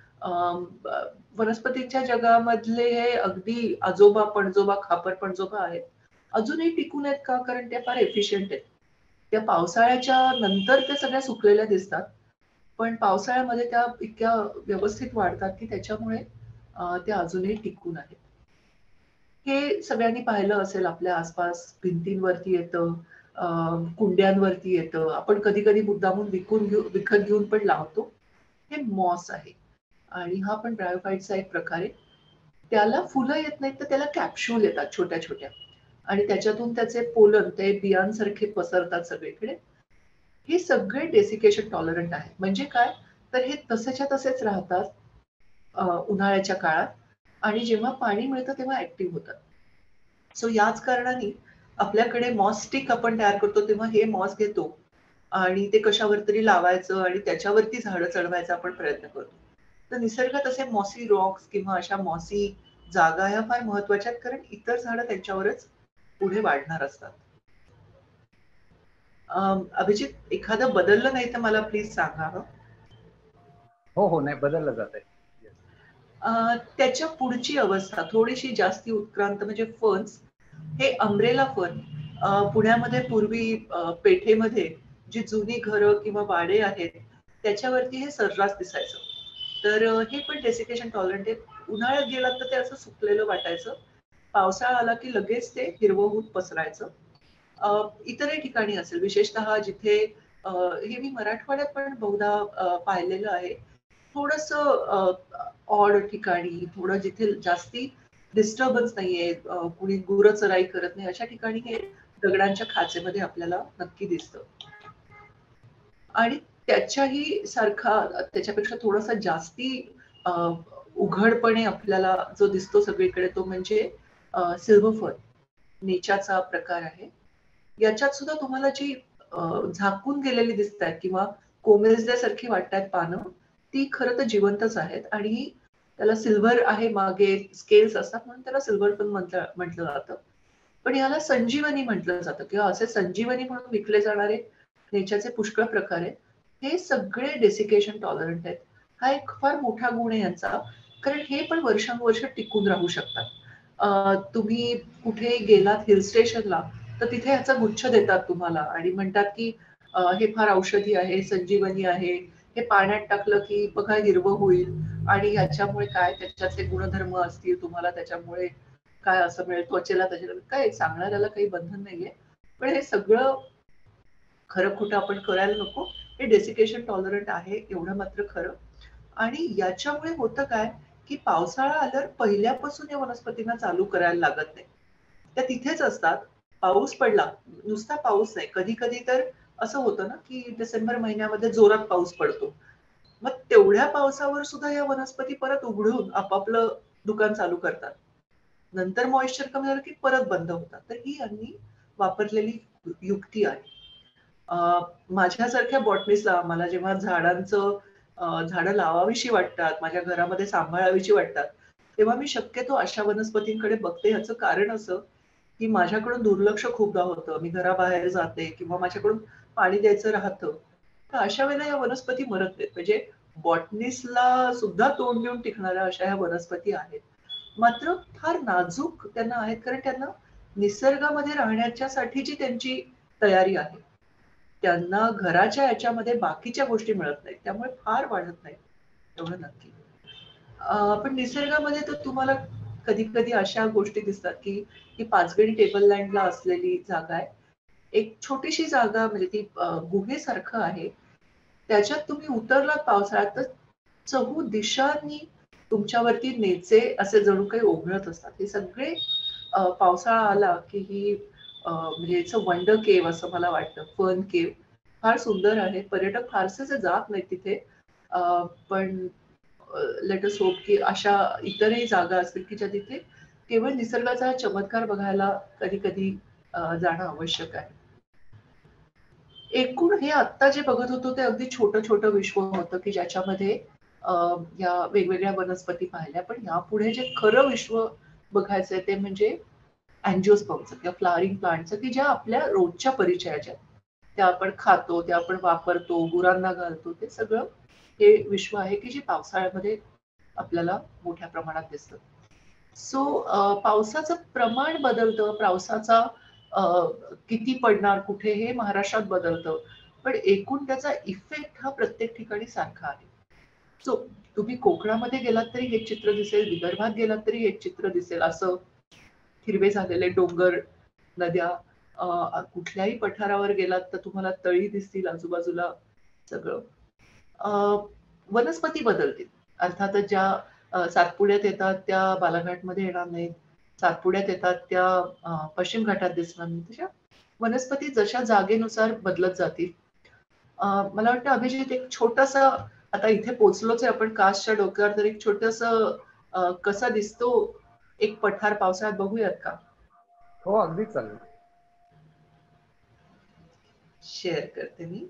वनस्पतींच्या जगामधले हे अगदी आजोबा पणजोबा खापर पणजोबा आहेत, अजूनही टिकून आहेत का, कारण त्या फार एफिशियंट आहेत. त्या पावसाळ्याच्या नंतर त्या सगळ्या सुकलेल्या दिसतात, पण पावसाळ्यामध्ये त्या इतक्या व्यवस्थित वाढतात की त्याच्यामुळे त्या अजूनही टिकून आहेत. हे सगळ्यांनी पाहिलं असेल, आपल्या आसपास भिंतींवरती येतं, कुंड्यांवरती येतं, आपण कधी कधी मुद्दामून विकून घेऊ विकत घेऊन पण लावतो. हे मॉस आहे आणि हा पण ब्रायोफाईटचा एक प्रकार आहे. त्याला फुलं येत नाहीत तर त्याला कॅप्शूल येतात छोट्या छोट्या आणि त्याच्यातून त्याचे पोलन ते बियांसारखे पसरतात सगळीकडे. हे सगळे डेसिकेशन टॉलरंट आहेत. म्हणजे काय तर हे तसेच्या तसेच राहतात उन्हाळ्याच्या काळात आणि जेव्हा पाणी मिळतं तेव्हा ऍक्टिव्ह होतात. सो याच कारणाने आपल्याकडे मॉस स्टिक आपण तयार करतो तेव्हा हे मॉस घेतो आणि ते कशावर तरी लावायचं आणि त्याच्यावरती झाडं चढवायचा आपण प्रयत्न करतो. तर निसर्गात असे मॉसी रॉक्स किंवा अशा मॉसी जागा ह्या फार महत्वाच्या आहेत, कारण इतर झाडं त्यांच्यावरच पुढे वाढणार असतात. अभिजित, एखादं बदललं नाही तर मला प्लीज सांगा. हो हो, नाही बदललं जात आहे. त्याच्या पुढची अवस्था थोडीशी जास्ती उत्क्रांत म्हणजे फर्न्स. हे अम्ब्रेला फर्न पुण्यामध्ये पूर्वी पेठेमध्ये जी जुनी घरं किंवा वाडे आहेत त्याच्यावरती हे सर्रास दिसायचं. तर हे पण डेसिकेशन टॉलरंट आहे. उन्हाळ्यात गेलात तर ते असं सुकलेलं वाटायचं, पावसाळा आला की लगेच ते हिरवं पसरायचं. इतरही ठिकाणी असेल, विशेषतः जिथे हे मी मराठवाड्यात पण बहुधा पाहिलेलं आहे, थोडस ऑड ठिकाणी, थोडं जिथे जास्ती डिस्टर्बन्स नाहीये, कुणी गुरचराई करत नाही अशा ठिकाणी हे दगडांच्या खाचेमध्ये आपल्याला नक्की दिसतं. आणि त्याच्याही सारखा त्याच्यापेक्षा थोडासा जास्ती उघडपणे आपल्याला जो दिसतो सगळीकडे तो म्हणजे सिल्वर फर्न, नेचाचा प्रकार आहे. याच्यात सुद्धा तुम्हाला जी झाकून गेलेली दिसतात किंवा कोमेजल्यासारखी वाटतात पानं, ती खरं तर जिवंतच आहेत आणि त्याला सिल्वर आहे मागे स्केल्स असतात म्हणून त्याला सिल्वर पण म्हटलं जातं, पण याला संजीवनी म्हटलं जातं किंवा असे संजीवनी म्हणून विकले जाणारे नेचरचे पुष्कळ प्रकार आहेत. हे सगळे डेसिकेशन टॉलरंट आहेत. हा एक फार मोठा गुण आहे यांचा, कारण हे पण वर्षानुवर्ष टिकून राहू शकतात. तुम्ही कुठे गेलात हिल स्टेशनला तर तिथे ह्याचा गुच्छ देतात तुम्हाला आणि म्हणतात की हे फार औषधी आहे, संजीवनी आहे, हे पाण्यात टाकलं की बघा हिरवं होईल आणि ह्याच्यामुळे काय त्याच्यातले गुणधर्म असतील, तुम्हाला त्याच्यामुळे काय असं मिळेल, त्वचेला त्याच्या काय सांगणाऱ्याला काही बंधन नाहीये. पण हे सगळं खरं खोटं आपण करायला नको. हे डेसिकेशन टॉलरंट आहे एवढं मात्र खरं. आणि याच्यामुळे होतं काय की पावसाळा आल्यावर पहिल्यापासून या वनस्पतींना चालू करायला लागत नाही, त्या तिथेच असतात. पाऊस पडला, नुसता पाऊस नाही, कधी कधी तर असं होतं ना की डिसेंबर महिन्यामध्ये जोरात पाऊस पडतो, मग तेवढ्या पावसावर सुद्धा या वनस्पती परत उघडून आपापलं दुकान चालू करतात. नंतर मॉइश्चर कमी झालं की परत बंद होतात. तर ही यांनी वापरलेली युक्ती आहे. माझ्यासारख्या बॉटनिस्टला मला जेव्हा झाडांचं झाडं लावावीशी वाटतात, माझ्या घरामध्ये सांभाळावीशी वाटतात, तेव्हा मी शक्यतो अशा वनस्पतींकडे बघते. ह्याचं कारण असं की माझ्याकडून दुर्लक्ष खूपदा होतं. मी घराबाहेर जाते किंवा माझ्याकडून पाणी द्यायचं राहतं, तर अशा वेळेला या वनस्पती मरत नाहीत. म्हणजे बॉटनिस्टला सुद्धा तोंड देऊन टिकणाऱ्या अशा ह्या वनस्पती आहेत, मात्र फार नाजूक त्यांना आहेत, कारण त्यांना निसर्गामध्ये राहण्याच्यासाठी जी त्यांची तयारी आहे त्यांना घराच्या याच्यामध्ये बाकीच्या गोष्टी मिळत नाहीत, त्यामुळे फार वाढत नाही एवढं नक्की. पण निसर्गामध्ये तर तुम्हाला कधी कधी अशा गोष्टी दिसतात की ही पाचगणी टेबल लँडला असलेली जागा आहे, एक छोटीशी जागा म्हणजे ती गुहेसारखं आहे, त्याच्यात तुम्ही उतरलात पावसाळ्यात तर चहू दिशांनी तुमच्यावरती नेचे असे जणू काही ओघळत असतात. हे सगळे पावसाळा आला की ही म्हणजे इट्स वंडर केव्ह असं मला वाटतं. फन केव्ह फार सुंदर आहे, पर्यटक फारसे जात नाही तिथे, पण लेट अस होप की अशा इतरही जागा असतील की ज्या तिथे केवळ निसर्गाचा चमत्कार बघायला कधी कधी जाणं आवश्यक आहे. एकूण हे आत्ता जे बघत होतो ते अगदी छोटं छोटं विश्व होतं की ज्याच्यामध्ये या वेगवेगळ्या वनस्पती पाहिल्या, पण यापुढे जे खरं विश्व बघायचं ते म्हणजे अँजिओस्पर्मचं किंवा फ्लावरिंग प्लांटचं, की ज्या आपल्या रोजच्या परिचयाच्या, त्या आपण खातो, त्या आपण वापरतो, गुरांना घालतो, ते सगळं हे विश्व आहे की जे पावसाळ्यामध्ये आपल्याला मोठ्या प्रमाणात दिसतं. सो पावसाचं प्रमाण बदलतं, पावसाचा किती पडणार कुठे हे महाराष्ट्रात बदलतं, पण एकूण त्याचा इफेक्ट हा प्रत्येक ठिकाणी सारखा आहे. सो तुम्ही कोकणामध्ये गेलात तरी हे चित्र दिसेल, विदर्भात गेलात तरी हे चित्र दिसेल, असं हिरवे झालेले डोंगर, नद्या, कुठल्याही पठारावर गेलात तर तुम्हाला तळी दिसतील आजूबाजूला सगळं. अं वनस्पती बदलतील, अर्थातच ज्या सातपुड्यात येतात त्या बालाघाटमध्ये येणार नाहीत, सातपुड्यात येतात त्या पश्चिम घाटात दिसणार नाहीत, तशा वनस्पती जशा जागेनुसार बदलत जातील. अं मला वाटतं अभिजित एक छोटासा, आता इथे पोचलोच आहे आपण कासच्या डोक्यावर, तर एक छोटस कसा दिसतो एक पठार पावसाळ्यात बघूयात का? हो अगदी चालेल, शेअर करते मी.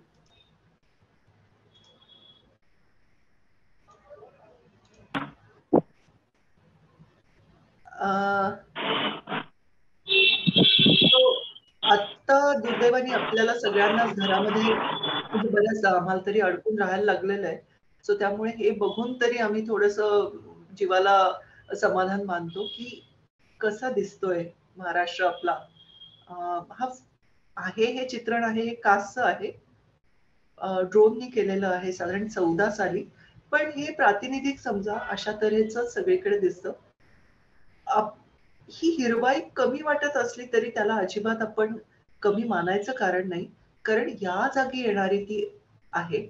आता दुर्दैवाने आपल्याला सगळ्यांनाच घरामध्ये बऱ्याच आम्हाला तरी अडकून राहायला लागलेलं आहे, सो त्यामुळे हे बघून तरी आम्ही थोडस जीवाला समाधान मानतो की कसा दिसतोय महाराष्ट्र आपला. हा आहे हे चित्रण आहे, हे कासचं आहे, ड्रोननी केलेलं आहे साधारण चौदा साली, पण हे प्रातिनिधिक समजा अशा तऱ्हेचं सगळीकडे दिसतं. ही हिरवाई कमी वाटत असली तरी त्याला अजिबात आपण कमी मानायचं कारण नाही, कारण या जागी येणारी ती आहे.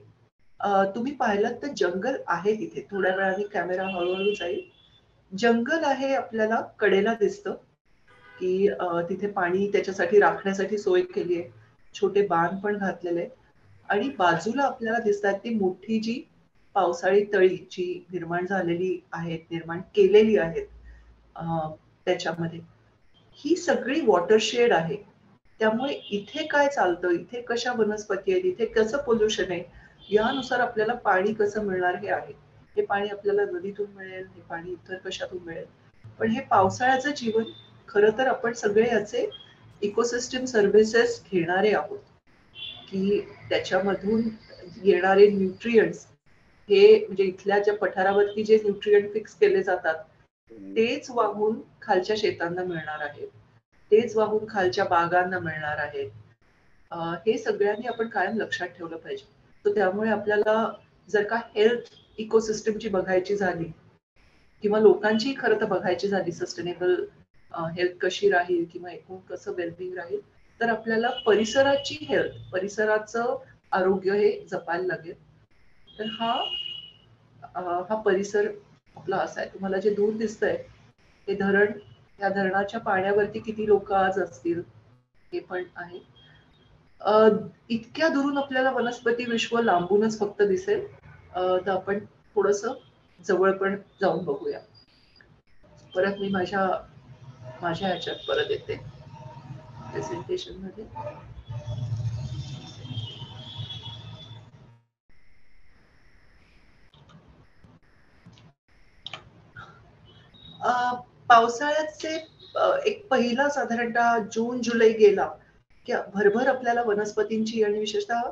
तुम्ही पाहिलात तर जंगल आहे तिथे, थोड्या वेळाने कॅमेरा हळूहळू जाईल, जंगल आहे आपल्याला कडेला दिसतं की तिथे पाणी त्याच्यासाठी राखण्यासाठी सोय केली आहे, छोटे बाण पण घातलेले, आणि बाजूला आपल्याला दिसतात ती मोठी जी पावसाळी तळी जी निर्माण झालेली आहेत, निर्माण केलेली आहेत त्याच्यामध्ये. ही सगळी वॉटरशेड आहे, त्यामुळे इथे काय चालतं, इथे कशा वनस्पती आहेत, इथे कसं पोल्युशन आहे, यानुसार आपल्याला पाणी कसं मिळणार हे आहे. हे पाणी आपल्याला नदीतून मिळेल, हे पाणी इतर कशातून मिळेल, पण हे पावसाळ्याचं जीवन खरं तर आपण सगळे याचे इकोसिस्टम सर्व्हिसेस घेणारे आहोत की त्याच्यामधून येणारे न्यूट्रिएंट्स हे म्हणजे इथल्या ज्या पठारावरती जे न्यूट्रिएंट फिक्स केले जातात तेच वाहून खालच्या शेतांना मिळणार आहेत, तेच वाहून खालच्या बागांना मिळणार आहेत. हे सगळ्यांनी आपण कायम लक्षात ठेवलं पाहिजे. तर त्यामुळे आपल्याला जर का हेल्थ इकोसिस्टमची बघायची झाली किंवा लोकांची खरं तर बघायची झाली सस्टेनेबल हेल्थ कशी राहील किंवा एकूण कसं वेलबिंग राहील, तर आपल्याला परिसराची हेल्थ, परिसराचं आरोग्य हे जपायला लागेल. तर हा हा परिसर आपला असा आहे, तुम्हाला जे दूर दिसतंय हे धरण, या धरणाच्या पाण्यावरती किती लोक आज असतील हे पण आहे. इतक्या दुरून आपल्याला वनस्पती विश्व लांबूनच फक्त दिसेल, तर आपण थोडस जवळ पण जाऊन बघूया. परत मी माझ्या माझ्या ह्याच्यात परत येते प्रेझेंटेशन मध्ये. पावसाळ्याचे एक पहिला साधारणतः जून जुलै गेला की भरभर आपल्याला वनस्पतींची आणि विशेषतः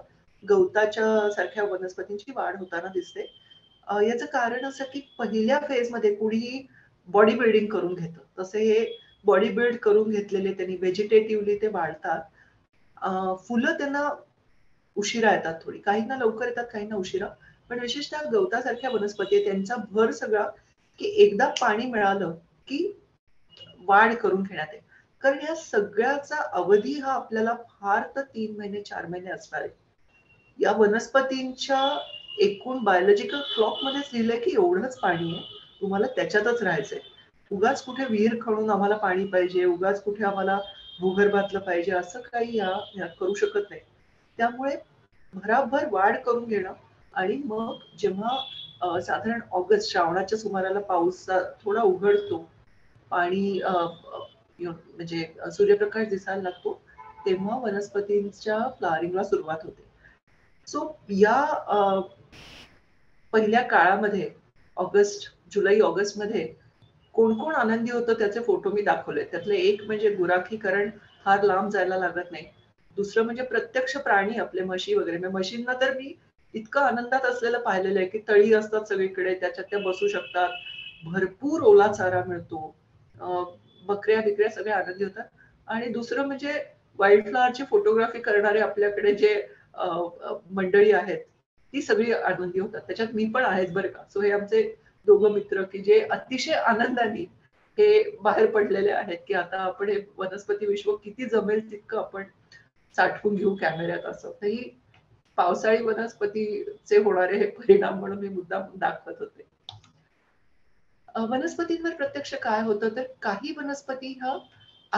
गवताच्या सारख्या वनस्पतींची वाढ होताना दिसते. याचं कारण असं की पहिल्या फेजमध्ये कुणीही बॉडी बिल्डिंग करून घेतं, तसे हे बॉडी बिल्ड करून घेतलेले त्यांनी व्हेजिटेटिव्हली ते वाढतात. फुलं त्यांना उशिरा येतात, थोडी काहींना लवकर येतात काहींना उशिरा, पण विशेषतः गवतासारख्या वनस्पती त्यांचा भर सगळा की एकदा पाणी मिळालं की वाढ करून घेण्यात येते. कारण ह्या सगळ्याचा अवधी हा आपल्याला फार तर तीन महिने चार महिने असणार आहे. या वनस्पतींच्या एकूण बायोलॉजिकल क्लॉक मध्येच लिहिलंय की एवढंच पाणी आहे, तुम्हाला त्याच्यातच राहायचंय. उगाच कुठे विहीर खणून आम्हाला पाणी पाहिजे, उगाच कुठे आम्हाला भूगर्भातलं पाहिजे, असं काही या करू शकत नाही. त्यामुळे भराभर वाढ करून घेणं आणि मग जेव्हा साधारण ऑगस्ट श्रावणाच्या सुमाराला पाऊस थोडा उघडतो, पाणी म्हणजे सूर्यप्रकाश दिसायला लागतो, तेव्हा वनस्पतींच्या फ्लॉवरिंगला सुरुवात होते. सो या पहिल्या काळामध्ये ऑगस्ट जुलै ऑगस्ट मध्ये कोण कोण आनंदी होतं त्याचे फोटो मी दाखवले. त्यातले एक म्हणजे गुराखीकरण, फार लांब जायला लागत नाही. दुसरं म्हणजे प्रत्यक्ष प्राणी आपले म्हशी वगैरे, म्हणजे म्हशींना तर मी इतकं आनंदात असलेलं पाहिलेलं आहे की तळी असतात सगळीकडे, त्याच्यात त्या बसू शकतात, भरपूर ओला चारा मिळतो, बकऱ्या बिकऱ्या सगळ्या आनंदी होतात. आणि दुसरं म्हणजे वाईल्ड फ्लॉवरची फोटोग्राफी करणारे आपल्याकडे जे मंडळी आहेत ती सगळी आनंदी होतात, त्याच्यात मी पण आहेच बरं का. सो हे आमचे दोघं मित्र की जे अतिशय आनंदाने हे बाहेर पडलेले आहेत की आता आपण हे वनस्पती विश्व किती जमेल तितकं आपण साठवून घेऊ कॅमेऱ्यात, असं. तर ही पावसाळी वनस्पतीचे होणारे हे परिणाम म्हणून मी मुद्दा दाखवत होते. वनस्पतींवर प्रत्यक्ष काय होतं, तर काही वनस्पती ह्या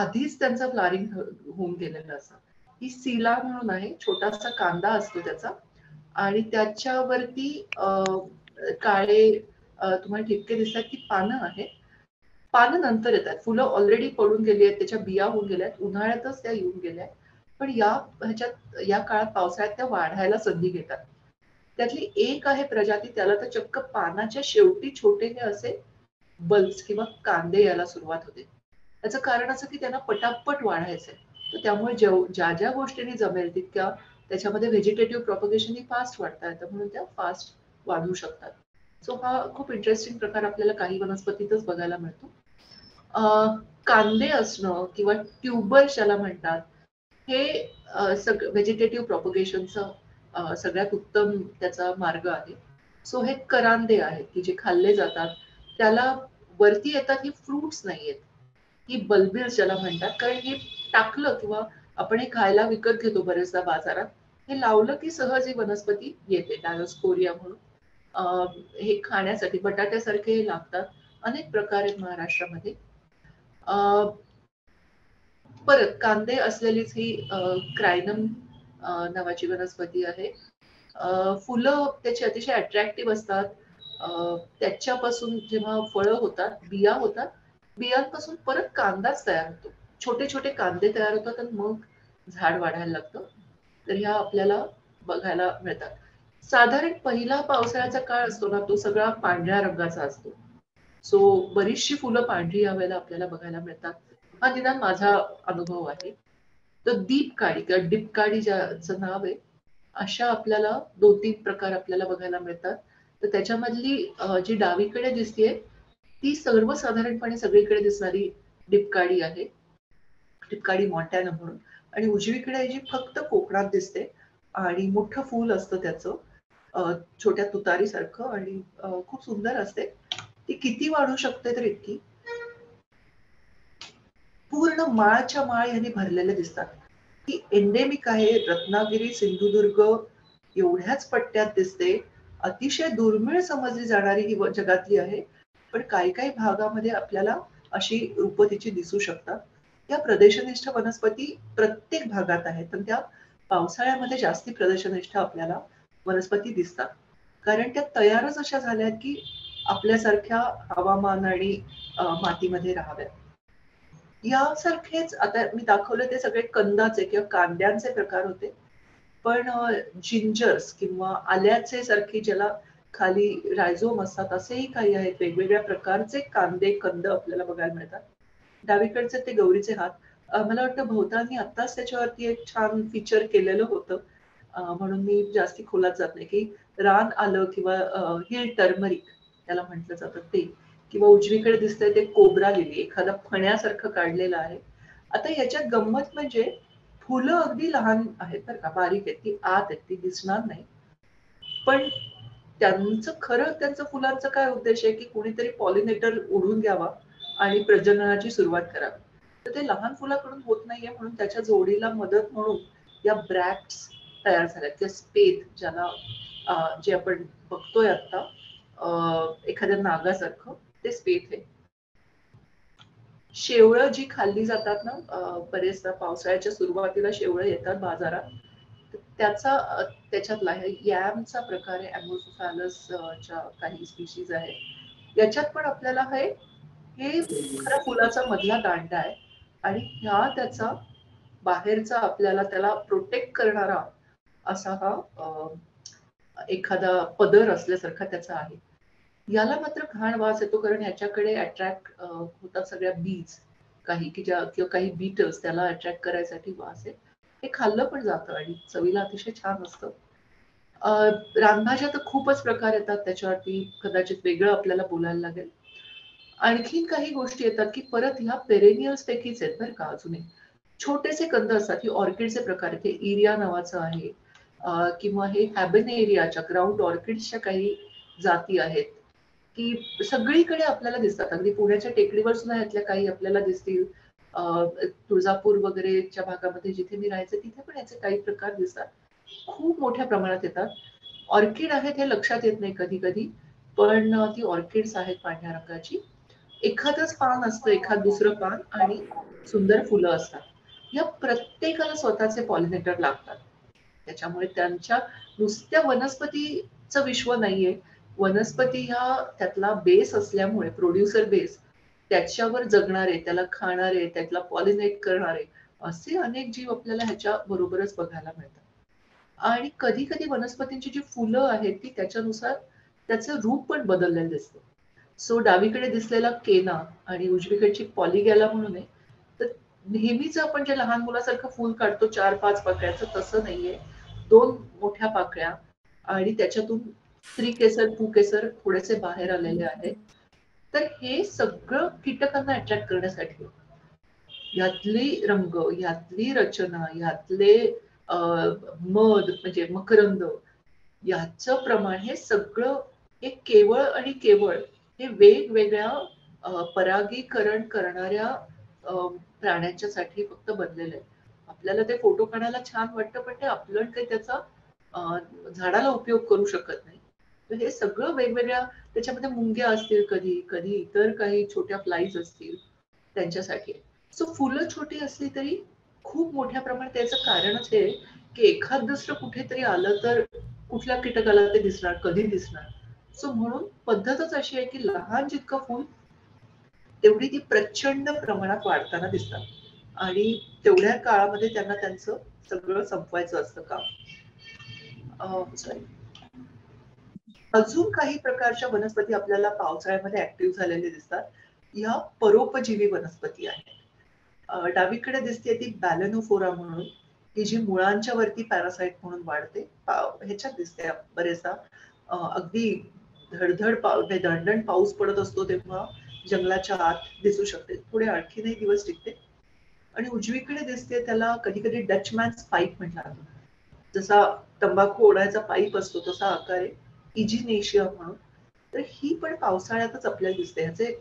आधीच त्यांचं फ्लॉवरिंग होऊन गेलेलं असतं. ही सीला म्हणून आहे, छोटासा कांदा असतो त्याचा, आणि त्याच्यावरती काळे तुम्हाला ठिपके दिसतात की पानं आहे. पानं नंतर येतात, फुलं ऑलरेडी पडून गेली आहेत, त्याच्या बिया होऊन गेल्या आहेत, उन्हाळ्यातच त्या येऊन गेल्या आहेत. पण या ह्याच्यात या काळात पावसाळ्यात त्या वाढायला संधी घेतात. त्यातली एक आहे प्रजाती, त्याला तर चक्क पानाच्या शेवटी छोटे हे असे बल्ब्स किंवा कांदे यायला सुरुवात होते. त्याचं कारण असं की त्यांना पटापट वाढायचंय, तर त्यामुळे जेव ज्या ज्या गोष्टींनी जमेल तितक्या त्याच्यामध्ये व्हेजिटेटिव्ह प्रोपगेशन ही फास्ट वाढता येतं, म्हणून त्या फास्ट वाढू शकतात. सो हा खूप इंटरेस्टिंग प्रकार आपल्याला काही वनस्पतीतच बघायला मिळतो. अं कांदे असणं किंवा ट्युबर्स ज्याला म्हणतात हे सग व्हेजिटेटिव्ह प्रोपगेशनचं सगळ्यात उत्तम त्याचा मार्ग आहे. सो हे करांदे आहेत की जे खाल्ले जातात, त्याला वरती येतात ही फ्रुट्स नाही आहेत, ही बल्बिल्स ज्याला म्हणतात. कारण हे टाकलं किंवा आपण हे खायला विकत घेतो बरेचदा बाजारात, हे लावलं की सहज ही वनस्पती येते, डायोस्कोरिया म्हणून. हे खाण्यासाठी बटाट्यासारखे हे लागतात, अनेक प्रकार आहेत महाराष्ट्रामध्ये. परत कांदे असलेलीच ही क्रायनम नावाची वनस्पती आहे. फुलं त्याची अतिशय अट्रॅक्टिव्ह असतात, त्याच्यापासून जेव्हा फळं होतात, बिया होतात, बियांपासून परत कांदाच तयार होतो, छोटे छोटे कांदे तयार होतात आणि मग झाड वाढायला लागतं. तर ह्या आपल्याला बघायला मिळतात. साधारण पहिला पावसाळ्याचा काळ असतो ना, तो सगळा पांढऱ्या रंगाचा असतो. सो बरीचशी फुलं पांढरी यावेळेला आपल्याला बघायला मिळतात. हा निदान माझा अनुभव आहे. तर दीपकाळी किंवा डिपकाळी ज्याचं नाव आहे, अशा आपल्याला दोन तीन प्रकार आपल्याला बघायला मिळतात. तर त्याच्यामधली जी डावीकडे दिसतेय ती सर्वसाधारणपणे सगळीकडे दिसणारी डिपकाळी आहे, डिपकाळी मॉन्टॅना म्हणून. आणि उजवीकडे जी फक्त कोकणात दिसते आणि मोठं फूल असतं त्याचं, छोट्या तुतारी सारखं, आणि खूप सुंदर असते. ती किती वाढू शकते तर इतकी पूर्ण माळच्या माळ यांनी भरलेले दिसतात. ती एंडेमिक आहे, रत्नागिरी सिंधुदुर्ग एवढ्याच पट्ट्यात दिसते. अतिशय दुर्मिळ समजली जाणारी ही जगातली आहे, पण काही काही भागामध्ये आपल्याला अशी रूप तिची दिसू शकतात. त्या प्रदेशनिष्ठ वनस्पती प्रत्येक भागात आहेत, पण त्या पावसाळ्यामध्ये जास्ती प्रदेशनिष्ठ आपल्याला वनस्पती दिसतात, कारण त्या तयारच अशा झाल्यात की आपल्यासारख्या हवामान आणि मातीमध्ये राहाव्या. यासारखेच आता मी दाखवले ते सगळे कंदाचे किंवा कांद्यांचे प्रकार होते, पण जिंजर्स किंवा आल्याचे सारखे ज्याला खाली रायझोम असतात असेही काही आहेत. वेगवेगळ्या प्रकारचे कांदे कंद आपल्याला बघायला मिळतात. डावीकडचे ते गौरीचे हात, मला वाटतं बहुतांनी आत्ताच त्याच्यावरती एक छान फीचर केलेलं होतं, म्हणून मी जास्ती खोलात जात नाही, की रान आलं किंवा हिल टर्मरिक त्याला म्हटलं जातं ते, किंवा उजवीकडे दिसतंय ते कोब्रा लिली, एखादा फण्यासारखं काढलेलं आहे. आता याच्यात गंमत म्हणजे फुलं अगदी लहान आहेत बरं का, बारीक आहेत, ती आत आहेत, ती दिसणार नाही. पण त्यांचं खरं त्यांचं फुलांचं काय उद्देश आहे की कुणीतरी पॉलिनेटर उडून घ्यावा आणि प्रजननाची सुरुवात करावी. तर ते लहान फुलाकडून होत नाहीये, म्हणून त्याच्या जोडीला मदत म्हणून या ब्रॅक्ट्स तयार झाल्यात, किंवा स्पेद ज्याला जे आपण बघतोय आता एखाद्या नागासारखं, ते स्पेद आहे. शेवळं जी खाल्ली जातात ना, बरेचदा पावसाळ्याच्या सुरुवातीला शेवळं येतात बाजारात, त्याचा त्याच्यातला हे यॅमचा प्रकार आहे. अॅमोसोफॅलसच्या काही स्पीशीज आहे. याच्यात पण आपल्याला हे हे खरा फुलाचा मधला दांडा आहे, आणि ह्या त्याचा बाहेरचा आपल्याला त्याला प्रोटेक्ट करणारा असा हा एखादा पदर असल्यासारखा त्याचा आहे. याला मात्र घाण वास येतो, कारण याच्याकडे अट्रॅक्ट होतात सगळ्या बीज, काही की ज्या किंवा काही बीटल्स त्याला अट्रॅक्ट करायसाठी वास आहे. हे खाल्लं पण जातं आणि चवीला अतिशय छान असतं. रानभाज्या तर खूपच प्रकार येतात, त्याच्यावरती कदाचित वेगळं आपल्याला बोलायला लागेल. आणखीन काही गोष्टी येतात की परत ह्या पेरेनियल्स पैकीच आहेत बरं का. अजूनही छोटेसे कंद असतात, हे ऑर्किडचे प्रकार आहेत, इरिया नावाचं आहे, किंवा हे हॅबेनेरियाच्या ग्राउंड ऑर्किड्सच्या काही जाती आहेत की सगळीकडे आपल्याला दिसतात. अगदी पुण्याच्या टेकडीवर सुद्धा यातल्या काही आपल्याला दिसतील. तुळजापूर वगैरेच्या भागामध्ये जिथे मी राहायचे तिथे पण याचे काही प्रकार दिसतात, खूप मोठ्या प्रमाणात येतात. ऑर्किड आहेत हे लक्षात येत नाही कधी कधी, पण ती ऑर्किड्स आहेत पांढऱ्या रंगाची. एखादंच पान असतं, एखाद दुसरं पान, आणि सुंदर फुलं असतात. या प्रत्येकाला स्वतःचे पॉलिनेटर लागतात, त्याच्यामुळे त्यांच्या नुसत्या वनस्पतीचं विश्व नाहीये. वनस्पती ह्या त्यातला बेस असल्यामुळे, प्रोड्युसर बेस, त्याच्यावर जगणारे, त्याला खाणारे, त्याला पॉलिनेट करणारे असे अनेक जीव आपल्याला ह्याच्या बरोबरच बघायला मिळतात. आणि कधी कधी वनस्पतींची जी फुलं आहेत ती त्याच्यानुसार त्याचं रूप पण बदललेलं दिसतं. सो डावीकडे दिसलेला केना आणि उजवीकडची पॉलिगॅला म्हणून आहे. तर नेहमीच आपण जे लहान मुलासारखं फुल काढतो चार पाच पाकळ्याचं, तसं नाहीये. दोन मोठ्या पाकळ्या आणि त्याच्यातून त्रिकेसर पुकेसर थोडेसे बाहेर आलेले आहेत. तर हे सगळं कीटकांना अट्रॅक्ट करण्यासाठी. यातले रंग, यातली रचना, यातले मध म्हणजे मकरंद, याचं प्रमाण, हे सगळं हे केवळ आणि केवळ हे वेगवेगळ्या परागीकरण करणाऱ्या प्राण्यांच्यासाठी फक्त बनलेलं आहे. आपल्याला ते फोटो काढायला छान वाटतं, पण ते आपलं काही त्याचा झाडाला उपयोग करू शकत नाही. हे सगळं वेगवेगळ्या त्याच्यामध्ये मुंग्या असतील, कधी कधी इतर काही छोट्या फ्लाईज असतील त्यांच्यासाठी. सो फुलं छोटी असली तरी खूप मोठ्या प्रमाणात त्याचं कारणच हे की एखाद दुसरं कुठेतरी आलं तर कुठल्या कीटकाला ते दिसणार, कधी दिसणार. सो म्हणून पद्धतच अशी आहे की लहान जितकं फुल तेवढी ती प्रचंड प्रमाणात वाढताना दिसतात, आणि तेवढ्या काळामध्ये त्यांना त्यांचं सगळं संपवायचं असतं काम. सॉरी अजून काही प्रकारच्या वनस्पती आपल्याला पावसाळ्यामध्ये ऍक्टिव्ह झालेले दिसतात. या परोपजीवी वनस्पती आहेत. डावीकडे दिसते ती बॅलेनोफोरा म्हणून, की जी मुळांच्या वरती पॅरासाइट म्हणून वाढते. ह्याच्यात दिसते बरेचदा अगदी धडधड पाऊस, दणदण पाऊस पडत असतो तेव्हा जंगलाच्या आत दिसू शकते. थोडे आणखीनही दिवस टिकते. आणि उजवीकडे दिसते त्याला कधी कधी डचमॅन पाईप म्हणतात, जसा तंबाखू ओढायचा पाईप असतो तसा आकार इजिनेशिया म्हणून. तर ही पण पावसाळ्यातच आपल्याला दिसते. ह्याचे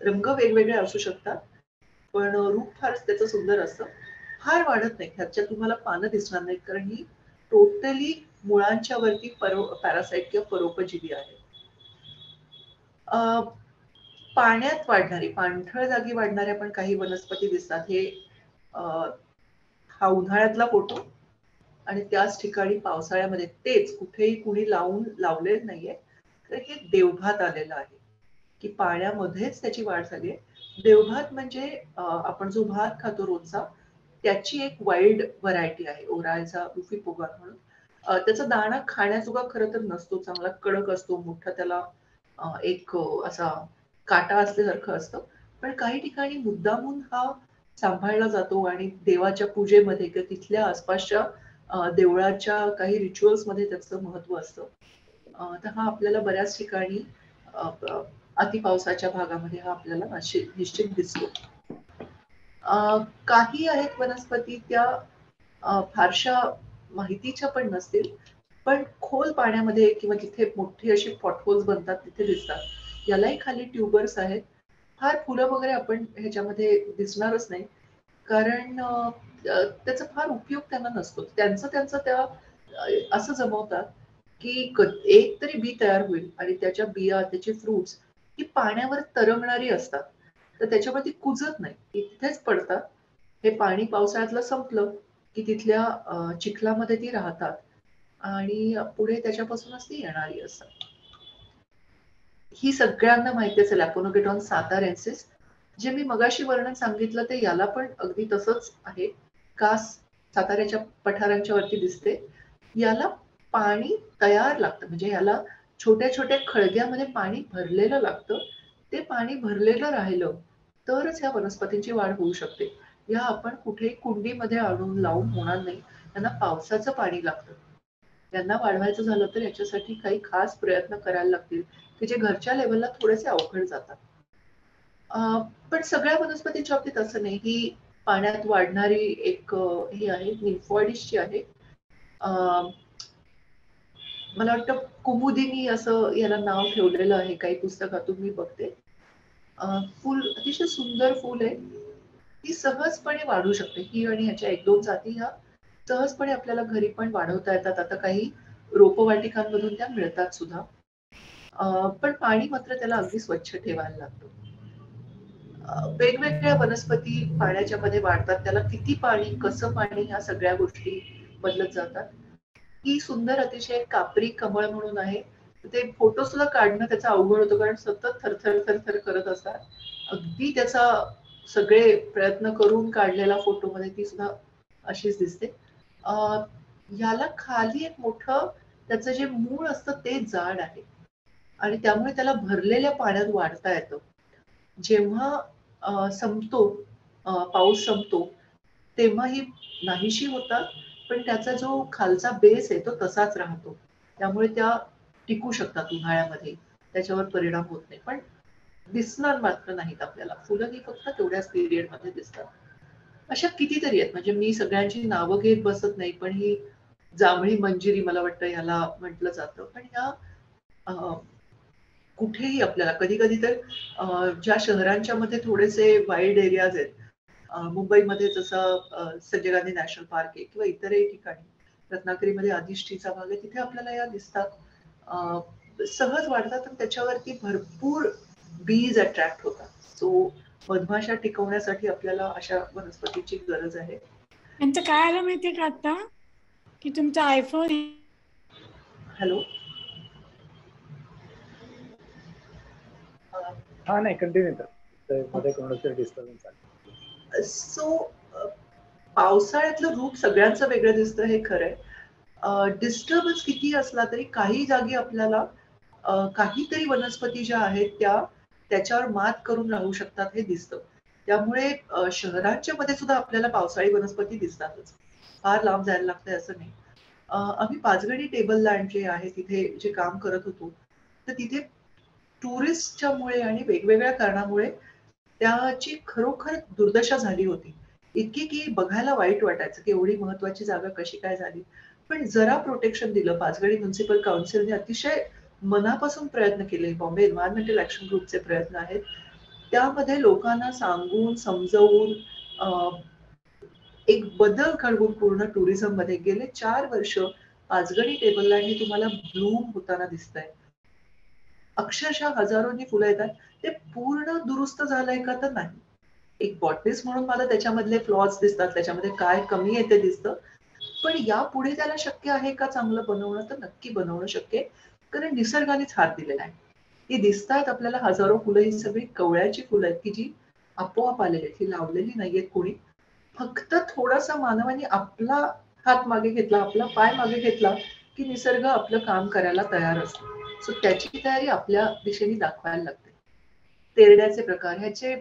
रंग वेगवेगळे असू शकतात, पण रूप फारच त्याचं सुंदर असतं. फार वाढत नाही, ह्याच्या तुम्हाला पानं दिसणार नाहीत, कारण ही टोटली मुळांच्या वरती परो पॅरासाइट किंवा परोपजीवी आहे. अ पाण्यात वाढणारी, पाणथळ जागी वाढणाऱ्या पण काही वनस्पती दिसतात. हे अं हा उन्हाळ्यातला फोटो, आणि त्याच ठिकाणी पावसाळ्यामध्ये तेच कुठेही कुणी लावून लावलेलं नाहीये, तर हे देवभात आलेलं आहे की पाण्यामध्येच त्याची वाढ झाली आहे. देवभात म्हणजे आपण जो भात खातो रोजचा त्याची एक वाईल्ड व्हरायटी आहे, ओरायझा रुफिपोगा म्हणून. त्याचा दाणा खाण्याजोगा खरं तर नसतो, चांगला कडक असतो, मोठा, त्याला एक असा काटा असल्यासारखं असतं. पण काही ठिकाणी मुद्दामून हा सांभाळला जातो आणि देवाच्या पूजेमध्ये किंवा तिथल्या आसपासच्या देवळाच्या काही रिच्युअल्स मध्ये त्याचं महत्व असतं. तर हा आपल्याला बऱ्याच ठिकाणी अतिपावसाच्या भागामध्ये हा आपल्याला निश्चित दिसतो. अं काही आहेत वनस्पती त्या फारशा माहितीच्या पण नसतील, पण खोल पाण्यामध्ये किंवा जिथे मोठी अशी पॉटहोल्स बनतात तिथे दिसतात. यालाही खाली ट्यूबर्स आहेत. फार फुलं वगैरे आपण ह्याच्यामध्ये दिसणारच नाही, कारण त्याचा फार उपयोग त्यांना नसतो. त्यांचं त्यांचं त्या असं जमवतात की एक तरी बी तयार होईल आणि त्याच्या बिया, त्याचे फ्रुट्स ही पाण्यावर तरंगणारी असतात, तर त्याच्यावर ती कुजत नाही, तिथेच पडतात. हे पाणी पावसाळ्यातलं संपलं की तिथल्या चिखलामध्ये ती राहतात आणि पुढे त्याच्यापासूनच ती येणारी असतात. ही सगळ्यांना माहिती असेल लॅपोनोगेटॉन सातारेन्सिस, जे मी मगाशी वर्णन सांगितलं ते याला पण अगदी तसंच आहे. कास साताऱ्याच्या पठारांच्या वरती दिसते. याला पाणी तयार लागतं, म्हणजे याला छोट्या छोट्या खळग्यामध्ये पाणी भरलेलं लागतं. ते पाणी भरलेलं राहिलं तरच या वनस्पतींची वाढ होऊ शकते. या आपण कुठेही कुंडीमध्ये आणून लावून होणार नाही, यांना पावसाचं पाणी लागतं. यांना वाढवायचं झालं तर याच्यासाठी काही खास प्रयत्न करायला लागतील की जे घरच्या लेवलला थोडेसे अवघड जातात. पण सगळ्या वनस्पतींच्या बाबतीत असं नाही. ही पाण्यात वाढणारी एक ही आहे, निम्फॉइडिसची आहे. अं मला वाटतं कुमुदिनी असं याला नाव ठेवलेलं आहे काही पुस्तकातून मी बघते. फुल अतिशय सुंदर फुल आहे. ती सहजपणे वाढू शकते. ही आणि ह्याच्या एक दोन जाती ह्या सहजपणे आपल्याला घरी पण वाढवता येतात. आता काही रोपवाटिकांमधून त्या मिळतात सुद्धा. पण पाणी मात्र त्याला अगदी स्वच्छ ठेवायला लागतं. वेगवेगळ्या वनस्पती पाण्याच्या मध्ये वाढतात. त्याला किती पाणी, कसं पाणी, ह्या सगळ्या गोष्टी बदलत जातात. ही सुंदर अतिशय कापरी कमळ म्हणून आहे. ते फोटो सुद्धा काढणं त्याचा अवघड होतो, कारण सतत थरथर थरथर करत असतात. अगदी त्याचा सगळे प्रयत्न करून काढलेला फोटोमध्ये ती सुद्धा अशीच दिसते. अं याला खाली एक मोठं त्याचं जे मूळ असतं ते जाड आहे आणि त्यामुळे त्याला भरलेल्या पाण्यात वाढता येतं. जेव्हा संपतो पाऊस संपतो तेव्हा ही नाहीशी होतात, पण त्याचा जो खालचा बेस आहे तो तसाच राहतो, त्यामुळे त्या टिकू शकतात उन्हाळ्यामध्ये, त्याच्यावर परिणाम होत नाही. पण दिसणार मात्र नाहीत आपल्याला. फुलं ही फक्त तेवढ्याच पिरियड मध्ये दिसतात. अशा कितीतरी आहेत, म्हणजे मी सगळ्यांची नावं घेत बसत नाही. पण ही जांभळी मंजिरी मला वाटतं ह्याला म्हटलं जातं. पण ह्या कुठेही आपल्याला कधी कधी तर ज्या शहरांच्या मध्ये थोडेसे वाईल्ड एरियाज आहेत, मुंबईमध्ये जसं संजय गांधी नॅशनल पार्क आहे किंवा इतरही ठिकाणी, रत्नागिरीमध्ये आदिष्टीचा भाग आहे, तिथे आपल्याला या दिसतात. सहज वाढतात आणि त्याच्यावरती भरपूर बीज अट्रॅक्ट होतात. सो मधमाशा टिकवण्यासाठी आपल्याला अशा वनस्पतीची गरज आहे. यांचं काय आलं माहितीये का आता, की तुमचा आयफोन. हॅलो, हा नाही कंटिन्यू मध्ये कोणाचं डिस्टर्बन्स आलं. सो पावसाळ्यातलं रूप सगळ्यांचं वेगळं दिसतं, हे खरंय. डिस्टर्बन्स किती असला तरी काही जागी आपल्याला काहीतरी वनस्पती ज्या आहेत त्या त्याच्यावर मात करून राहू शकतात हे दिसतं. त्यामुळे शहरांच्या मध्ये सुद्धा आपल्याला पावसाळी वनस्पती दिसतातच, फार लांब जायला लागतंय असं नाही. आम्ही पाचगणी टेबल लँड जे आहे तिथे जे काम करत होतो, तर तिथे टुरिस्टच्या मुळे आणि वेगवेगळ्या कारणामुळे त्याची खरोखर दुर्दशा झाली होती, इतकी की बघायला वाईट वाटायचं की एवढी महत्वाची जागा कशी काय झाली. पण जरा प्रोटेक्शन दिलं पाचगणी म्युन्सिपल काउन्सिलने, अतिशय मनापासून प्रयत्न केले. बॉम्बे एन्व्हायरमेंटल ऍक्शन ग्रुपचे प्रयत्न आहेत, त्यामध्ये लोकांना सांगून समजवून एक बदल घडवून पूर्ण टुरिझम मध्ये गेले चार वर्ष पाचगणी टेबल लँड तुम्हाला ब्लूम होताना दिसत आहे. अक्षरशः हजारोंनी फुलं येतात. ते पूर्ण दुरुस्त झालंय का तर नाही. एक बॉटनिस्ट म्हणून मला त्याच्यामधले फ्लॉज दिसतात, त्याच्यामध्ये काय कमी आहे ते दिसतं. पण यापुढे त्याला शक्य आहे का चांगलं बनवणं, तर नक्की बनवणं शक्य आहे, कारण निसर्गानेच हात दिलेला आहे. ती दिसतात आपल्याला हजारो फुलं, ही सगळी कवळ्याची फुलं आहेत की जी आपोआप आलेली आहेत, ही लावलेली नाहीयेत कोणी. फक्त थोडासा मानवाने आपला हात मागे घेतला, आपला पाय मागे घेतला की निसर्ग आपलं काम करायला तयार असतो. सो त्याची तयारी आपल्या दिशेने दाखवायला लागते. तेरड्याचे प्रकार, ह्याचे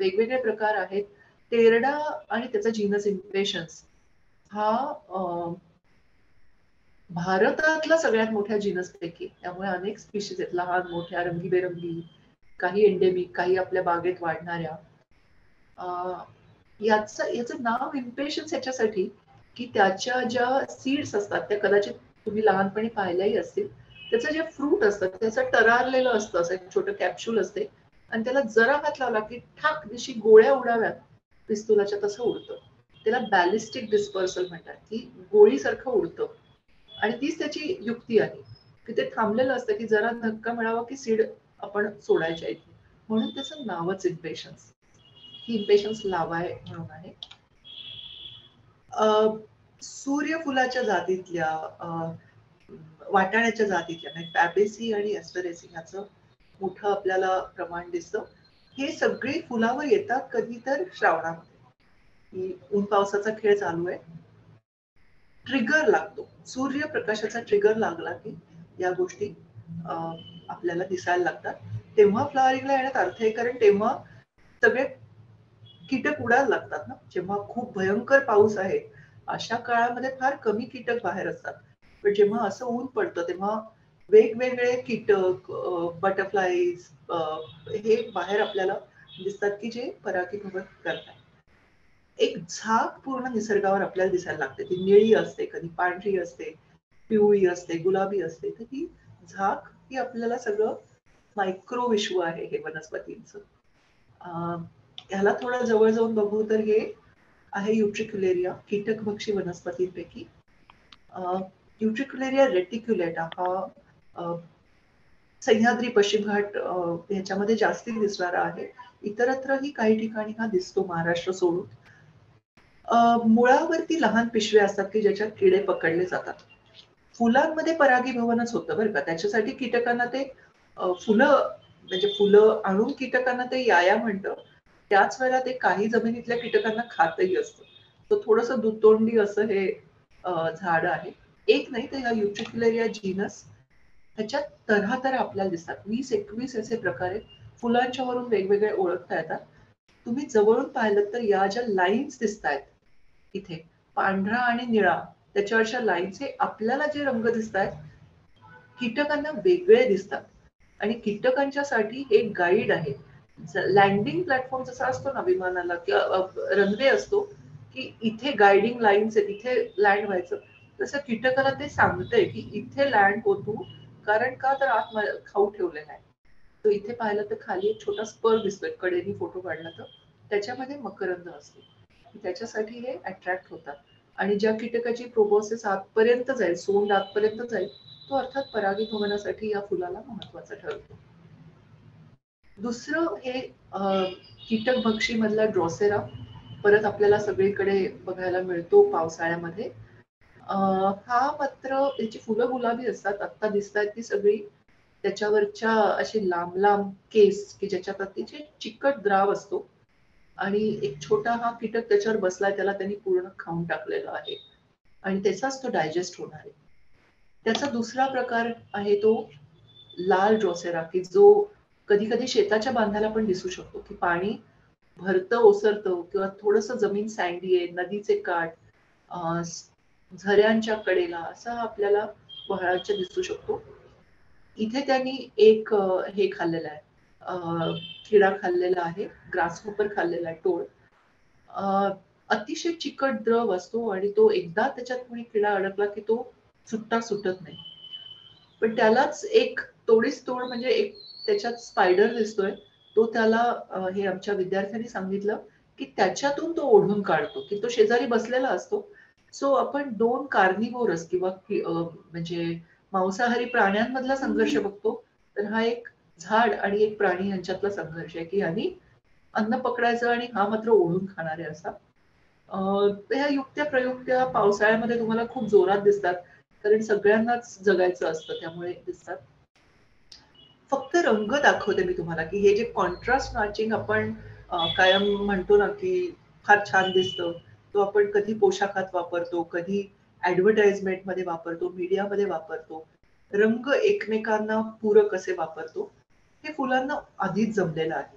वेगवेगळे प्रकार आहेत. तेरडा आणि त्याचा जीनस इम्पेशन्स हा भारतातला सगळ्यात मोठ्या जीनस पैकी, त्यामुळे अनेक स्पीशीज आहेत, लहान मोठ्या रंगीबेरंगी, काही एंडेमिक, काही आपल्या बागेत वाढणाऱ्या. याचं याचं नाव इम्पेशन्स याच्यासाठी की त्याच्या ज्या सीड्स असतात त्या कदाचित तुम्ही लहानपणी पाहिल्याही असतील. त्याचं जे फ्रूट असतं त्याचं टरारलेलं असतं, असं एक छोटं कॅप्सूल असते आणि त्याला जरा हात लावला की ठाक दिशी गोळ्या उडाव्यात पिस्तुलाच्या तसं उडतं. त्याला बॅलिस्टिक डिस्पर्सल म्हणतात, की गोळीसारखं उडतं. आणि तीच त्याची युक्ती आहे की ते थांबलेलं असतं की जरा धक्का मिळावा की सीड आपण सोडायच्या इथे, म्हणून त्याचं नावच इम्पेशन्स. ही इम्पेशन्स लावाय म्हणून आहे. अं सूर्यफुलाच्या जातीतल्या, वाटाण्याच्या जातीतल्या पॅबेसी आणि ऍस्परेसी याचं मोठं आपल्याला प्रमाण दिसतं. हे सगळी फुलावर येतात कधी तर श्रावणामध्ये, ऊन पावसाचा खेळ चालू आहे. ट्रिगर लागतो, सूर्यप्रकाशाचा ट्रिगर लागला की या गोष्टी आपल्याला दिसायला लागतात. तेव्हा फ्लॉवरिंगला येण्यात अर्थ आहे, कारण तेव्हा सगळे कीटक उडायला लागतात ना. जेव्हा खूप भयंकर पाऊस आहे अशा काळामध्ये फार कमी कीटक बाहेर असतात, पण जेव्हा असं ऊन पडतं तेव्हा वेगवेगळे कीटक, बटरफ्लाईज हे बाहेर आपल्याला दिसतात की जे परागीभवन करतात. एक झाक पूर्ण निसर्गावर आपल्याला दिसायला लागते. ती निळी असते, कधी पांढरी असते, पिवळी असते, गुलाबी असते. तर ही झाक ही आपल्याला सगळं मायक्रो विश्व आहे हे वनस्पतींचं. अं ह्याला थोडं जवळ जाऊन बघू तर हे आहे युट्रिक्युलेरिया, कीटकभक्षी वनस्पतींपैकी. युट्रिक्युलेरिया रेटिक्युलेटा हा सह्याद्री पश्चिम घाट ह्याच्यामध्ये जास्ती दिसणारा आहे. इतरत्रही काही ठिकाणी हा दिसतो महाराष्ट्र सोडून. मुळावरती लहान पिशव्या असतात की ज्याच्यात किडे पकडले जातात. फुलांमध्ये परागीभवनच होतं बरं का, त्याच्यासाठी कीटकांना ते फुलं म्हणजे फुलं आणून कीटकांना ते याया म्हणतं. त्याच वेळेला ते काही जमिनीतल्या कीटकांना खातही असतं. थोडंसं दुतोंडी असं हे झाड आहे. एक नाही तर या युट्रिक्युलेरिया जीनस ह्याच्यात तऱ्हा तऱ्हा आपल्याला दिसतात. वीस एकवीस असे प्रकार आहेत. फुलांच्या वरून वेगवेगळे ओळखता येतात. तुम्ही जवळून पाहिलं तर या ज्या लाईन्स दिसत आहेत इथे पांढरा आणि निळा त्याच्यावरच्या लाईन्स, हे आपल्याला जे रंग दिसत आहेत कीटकांना वेगळे दिसतात. आणि कीटकांच्यासाठी हे गाईड आहे. लँडिंग प्लॅटफॉर्म जसा असतो ना विमानाला किंवा रनवे असतो की इथे गायडिंग लाईन्स आहेत, इथे लँड व्हायचं, तसं कीटकाला ते सांगतंय की इथे लँड होतो, कारण का तर आत खाऊ ठेवलेला आहे. तो इथे पाहिलं तर खाली एक छोटा स्पर दिसतोय, कडेनी फोटो काढला तर त्याच्यामध्ये मकरंद असतो, त्याच्यासाठी हे अट्रॅक्ट होतात. आणि ज्या कीटकाची प्रोबोसिस आतपर्यंत जाईल, सोंड आतपर्यंत जाईल, तो अर्थात परागीभवनासाठी या फुलाला महत्वाचा ठरतो. दुसरं हे कीटक भक्षी मधला ड्रॉसेरा, परत आपल्याला सगळीकडे बघायला मिळतो पावसाळ्यामध्ये. हा मात्र याची फुलं गुलाबी असतात. आत्ता दिसतात ती सगळी त्याच्यावरच्या अशी लांब लांब केस की ज्याच्यात त्याचे चिकट द्राव असतो आणि एक छोटा हा कीटक त्याच्यावर बसलाय, त्याला त्यांनी पूर्ण खाऊन टाकलेला आहे आणि त्याचाच तो डायजेस्ट होणार आहे. त्याचा दुसरा प्रकार आहे तो लाल ड्रोसेरा की जो कधी कधी शेताच्या बांधाला पण दिसू शकतो की पाणी भरतं ओसरतं किंवा थोडंसं जमीन सँडी आहे, नदीचे काठ, झऱ्यांच्या कडेला असा आपल्याला वहाळाच्या दिसू शकतो. इथे त्यांनी एक हे खाल्लेलं आहे, किडा खाल्लेला आहे, ग्रासहॉपर खाल्लेला आहे, टोळ. अतिशय चिकट द्रव असतो आणि तो एकदा त्याच्यात कोणी किडा अडकला की तो सुट्टा सुटत नाही. पण त्यालाच एक तोडीस तोड म्हणजे एक त्याच्यात स्पायडर दिसतोय, तो त्याला हे आमच्या विद्यार्थ्यांनी सांगितलं की त्याच्यातून तो ओढून काढतो की तो शेजारी बसलेला असतो. सो आपण दोन कार्निवोरस किंवा म्हणजे मांसाहारी प्राण्यांमधला संघर्ष बघतो, तर हा एक झाड आणि एक प्राणी यांच्यातला संघर्ष आहे की यांनी अन्न पकडायचं आणि हा मात्र ओढून खाणारे असा. ह्या युक्त्या प्रयुक्त्या पावसाळ्यामध्ये तुम्हाला खूप जोरात दिसतात कारण सगळ्यांनाच जगायचं असतं त्यामुळे दिसतात. फक्त रंग दाखवते मी तुम्हाला की हे जे कॉन्ट्रास्ट मॅचिंग आपण कायम म्हणतो ना की फार छान दिसतं, तो आपण कधी पोशाखात वापरतो, कधी ऍडव्हर्टाइजमेंट मध्ये वापरतो, मीडियामध्ये वापरतो. रंग एकमेकांना पूरक असे वापरतो, हे फुलांना आधीच जमलेलं आहे.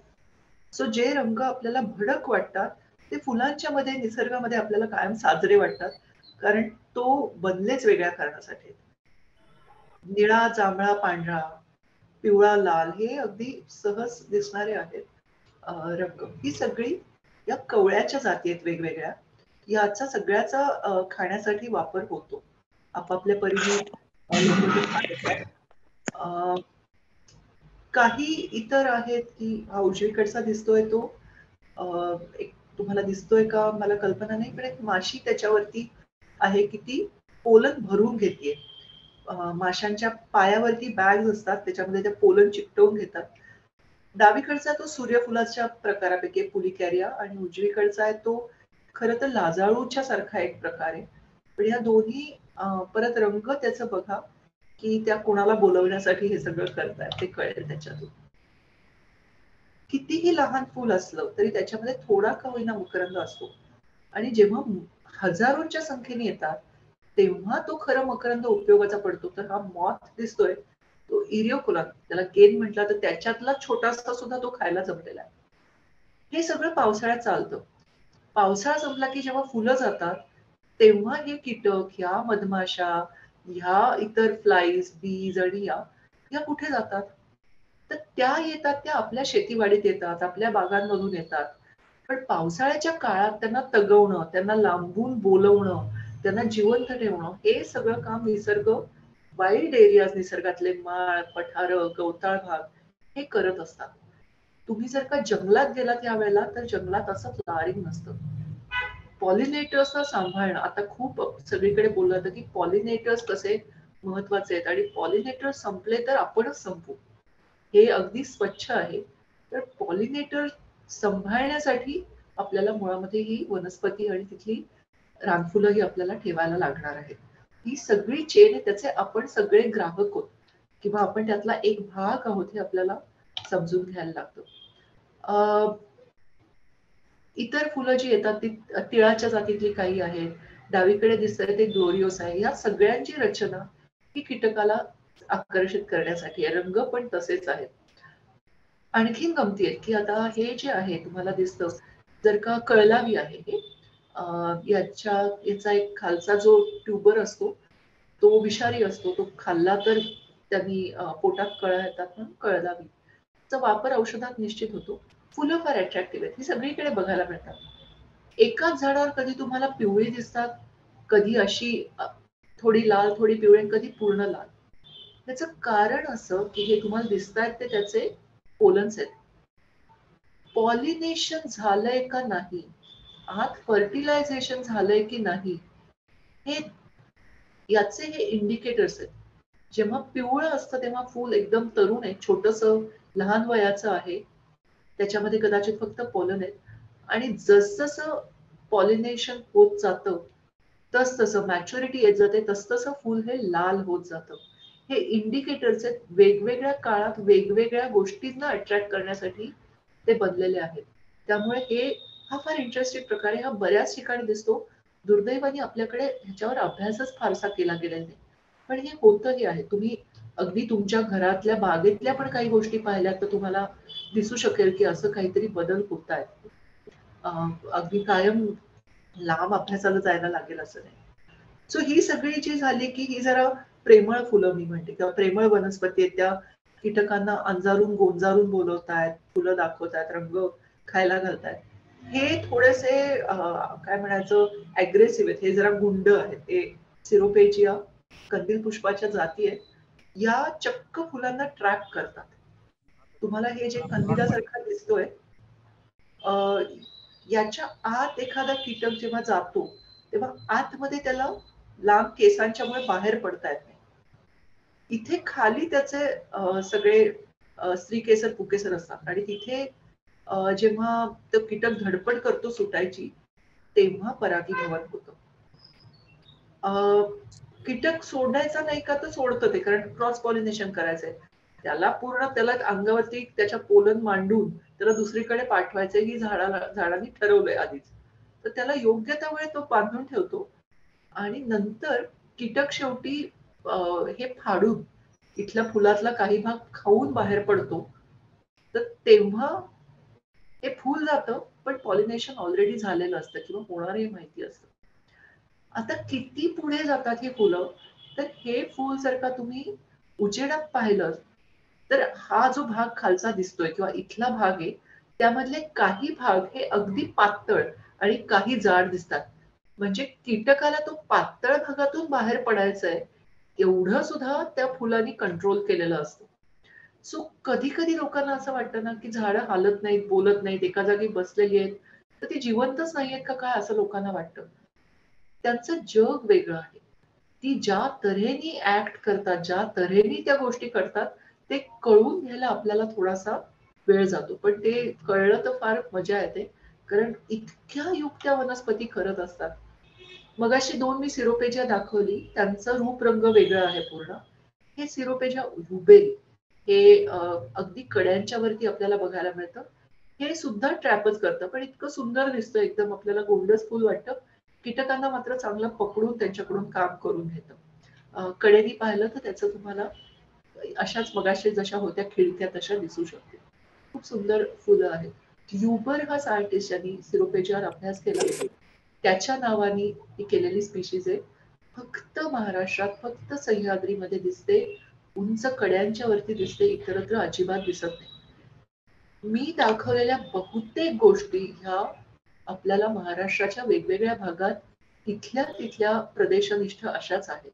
सो जे रंग आपल्याला भडक वाटतात ते फुलांच्या मध्ये निसर्गामध्ये आपल्याला कायम साजरे वाटतात कारण तो बनलेच वेगळ्या कारणासाठी. निळा, जांभळा, पांढरा, पिवळा, लाल हे अगदी सहज दिसणारे आहेत रंग. ही सगळी या कवळ्याच्या जाती आहेत वेगवेगळ्या, याचा सगळ्याचा खाण्यासाठी वापर होतो आपापल्या परीने. काही इतर आहेत की हा उजवीकडचा दिसतोय तो एक तुम्हाला दिसतोय का मला कल्पना नाही, पण एक माशी त्याच्यावरती आहे की ती पोलन भरून घेते. माशांच्या पायावरती बॅग्स असतात त्याच्यामध्ये त्या पोलन चिकटवून घेतात. डावीकडचा तो सूर्यफुलाच्या प्रकारापैकी पुलिकॅरिया आणि उजवीकडचा आहे तो खरं तर लाजाळूच्या सारखा एक प्रकार आहे. पण ह्या दोन्ही परत रंग त्याचं बघा की त्या कोणाला बोलवण्यासाठी हे सगळं करतात ते कळेल त्याच्यातून. कितीही लहान फुल असलं तरी त्याच्यामध्ये थोडा का होईना मकरंद असतो आणि जेव्हा हजारोंच्या संख्येने येतात तेव्हा तो खरं मकरंद उपयोगाचा पडतो. तर हा मॉथ दिसतोय तो इरिओकुलम, त्याला केन म्हटला तर त्याच्यातला छोटासा सुद्धा तो खायला जमलेला आहे. हे सगळं पावसाळ्यात चालतं. पावसाळा संपला की जेव्हा फुलं जातात तेव्हा हे कीटक, ह्या मधमाशा, ह्या इतर फ्लाईज, बीज आणि या या कुठे जातात तर त्या येतात त्या आपल्या शेतीवाडीत येतात, आपल्या बागांमधून येतात. पण पावसाळ्याच्या काळात त्यांना तगवणं, त्यांना लांबून बोलवणं, त्यांना जिवंत ठेवणं हे सगळं काम निसर्ग, वाईल्ड एरियाज, निसर्गातले माळ, पठार, गवताळ भाग हे करत असतात. तुम्ही जर का जंगलात गेलात या वेळेला तर जंगलात असं फ्लॉवरिंग नसतं. पॉलिनेटर्सला सांभाळणं, आता खूप सगळीकडे बोललं जातं की पॉलिनेटर्स कसे महत्वाचे आहेत आणि पॉलिनेटर्स संपले तर आपणच संपू, हे अगदी स्वच्छ आहे. तर पॉलिनेटर सांभाळण्यासाठी आपल्याला मुळामध्ये ही वनस्पती आणि तिथली रानफुलं ही आपल्याला ठेवायला लागणार आहेत. ही सगळी चेन आहे, त्याचे आपण सगळे ग्राहक आहोत किंवा आपण त्यातला एक भाग आहोत हे आपल्याला समजून घ्यायला लागतं. अं इतर फुलं जी येतात ती तिळाच्या जातीतली काही आहेत. डावीकडे दिसतंय ते ग्लोरियोस आहे. या सगळ्यांची रचना ही कीटकाला आकर्षित करण्यासाठी आहे. रंग पण तसेच आहेत. आणखीन गमती आहेत की आता हे जे आहे तुम्हाला दिसतं जर का कळलावी आहे हे याच्या याचा एक खालचा जो ट्यूबर असतो तो विषारी असतो, तो खाल्ला तर त्यांनी पोटात कळा येतात. कळलावी चा वापर औषधात निश्चित होतो. फुलं फार अट्रॅक्टिव्ह आहेत, ही सगळीकडे बघायला मिळतात. एकाच झाडावर कधी तुम्हाला पिवळी दिसतात, कधी अशी थोडी लाल, थोडी पिवळी, कधी पूर्ण लाल. त्याचं कारण असं की हे तुम्हाला दिसतात ते त्याचे पोलन्स आहेत. पॉलिनेशन झालंय का नाही, आत फर्टिलायझेशन झालंय की नाही, हे याचे हे इंडिकेटर्स आहेत. जेव्हा पिवळं असतं तेव्हा फुल एकदम तरुण आहे, छोटंसं लहान वयाचं आहे, त्याच्यामध्ये कदाचित फक्त पोलन आहे. आणि जसजसं पॉलिनेशन होत जातं तस तसं मॅच्युरिटी येत जाते, तस तसं फुल हे लाल होत जातं. हे इंडिकेटर्स आहेत. वेगवेगळ्या काळात वेगवेगळ्या गोष्टींना अट्रॅक्ट करण्यासाठी ते बनलेले आहेत. त्यामुळे हे हा फार इंटरेस्टिंग प्रकार आहे. हा बऱ्याच ठिकाणी दिसतो. दुर्दैवाने आपल्याकडे ह्याच्यावर अभ्यासच फारसा केला गेलेला नाही, पण हे होतंही आहे. तुम्ही अगदी तुमच्या घरातल्या बागेतल्या पण काही गोष्टी पाहिल्यात तर तुम्हाला दिसू शकेल की असं काहीतरी बदल होत आहेत. अगदी कायम लांब अभ्यासाला जायला लागेल असं नाही. सो ही सगळी जी झाली की ही जरा प्रेमळ फुलं मी म्हणते किंवा प्रेमळ वनस्पती आहेत, त्या कीटकांना अंजारून गोंजारून बोलवतायत, फुलं दाखवतायत, रंग खायला घालतायत. हे थोडेसे काय म्हणायचं अग्रेसिव्ह आहेत, हे जरा गुंड आहेत, हे सिरोपेजिया कंदील पुष्पाच्या जाती आहेत. या चक्क फुलांना ट्रॅप करतात. तुम्हाला हे जे कंदिलासारखा दिसतोय याच्या आत एखादा कीटक जेव्हा जातो तेव्हा आतमध्ये त्याला लांब केसांच्यामुळे बाहेर पडता येत नाही. इथे खाली त्याचे सगळे स्त्री केसर पुकेसर असतात आणि तिथे जेव्हा तो कीटक धडपड करतो सुटायची तेव्हा परागीभवन होतं. अं कीटक सोडायचा नाही का तर सोडतं ते, कारण क्रॉस पॉलिनेशन करायचंय त्याला. पूर्ण त्याला अंगावरती त्याच्या पोलन मांडून त्याला दुसरीकडे पाठवायचंय ही झाडाला झाडांनी ठरवलंय आधीच. तर त्याला योग्य त्या वेळी तो बांधून ठेवतो आणि नंतर कीटक शेवटी हे फाडून इथल्या फुलातला काही भाग खाऊन बाहेर पडतो. तर तेव्हा हे फुल जातं पण पॉलिनेशन ऑलरेडी झालेलं असतं किंवा होणार हे माहिती असतं. आता किती पुढे जातात ही फुलं, तर हे फुल जर का तुम्ही उजेडात पाहिलं तर हा जो भाग खालचा दिसतोय किंवा इथला भाग आहे त्यामधले काही भाग हे अगदी पातळ आणि काही जाड दिसतात. म्हणजे कीटकाला तो पातळ भागातून बाहेर पडायचा आहे एवढं सुद्धा त्या फुलांनी कंट्रोल केलेलं असतं. सो कधी कधी लोकांना असं वाटतं ना की झाडं हालत नाहीत, बोलत नाहीत, एका जागी बसलेली आहेत तर ती जिवंतच नाही आहेत का काय असं लोकांना वाटतं. त्यांचं जग वेगळं आहे. ती ज्या तऱ्हेने ऍक्ट करतात, ज्या तऱ्हेने त्या गोष्टी करतात ते कळून घ्यायला आपल्याला थोडासा वेळ जातो. पण ते कळलं तर फार मजा येते, कारण इतक्या युक्त्या वनस्पती करत असतात. मगाशी दोन मी सिरोपेजिया दाखवली, त्यांचं रूपरंग वेगळं आहे पूर्ण. हे सिरोपेजिया रुबेरी हे अगदी कड्यांच्या वरती आपल्याला बघायला मिळतं. हे सुद्धा ट्रॅपच करतं पण इतकं सुंदर दिसतं, एकदम आपल्याला गोंडस फुल वाटतं. कीटकांना मात्र चांगलं पकडून त्यांच्याकडून काम करून घेतं. कडेनी पाहिलं तर त्याचं तुम्हाला अशाच मगाशी जशा होत्या खिडक्या तशा दिसू शकते. खूप सुंदर फुलं आहेत. युबर हा सायंटिस्ट ज्यांनी सिरोपेजियावर अभ्यास केला त्याच्या नावाने ही केलेली स्पीशीज आहे. फक्त महाराष्ट्रात, फक्त सह्याद्रीमध्ये दिसते, उंच कड्यांच्या वरती दिसते, इतरत्र अजिबात दिसत नाही. मी दाखवलेल्या बहुतेक गोष्टी ह्या आपल्याला महाराष्ट्राच्या वेगवेगळ्या भागात इथल्या तिथल्या प्रदेशनिष्ठ अशाच आहेत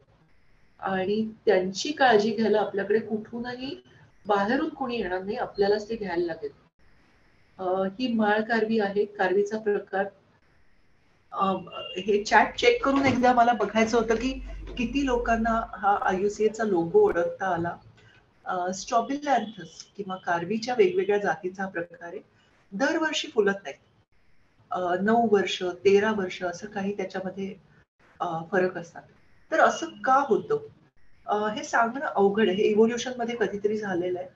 आणि त्यांची काळजी घ्यायला आपल्याकडे कुठूनही बाहेरून कोणी येणार नाही, आपल्यालाच ते घ्यायला लागेल. ही माळ कारवी आहे, कारवीचा प्रकार. हे चॅट चेक करून एकदा मला बघायचं होतं की किती लोकांना हा आययूसीएनचा लोगो ओळखता आला. स्ट्रॉबिलॅन्थस किंवा कारवीच्या वेगवेगळ्या जातीचा प्रकार आहे. दरवर्षी फुलत नाहीत, नऊ वर्ष तेरा वर्ष असं काही त्याच्यामध्ये फरक असतात. तर असं का होतं हे सांगणं अवघड आहे. हे इव्होल्युशन मध्ये कधीतरी झालेलं आहे.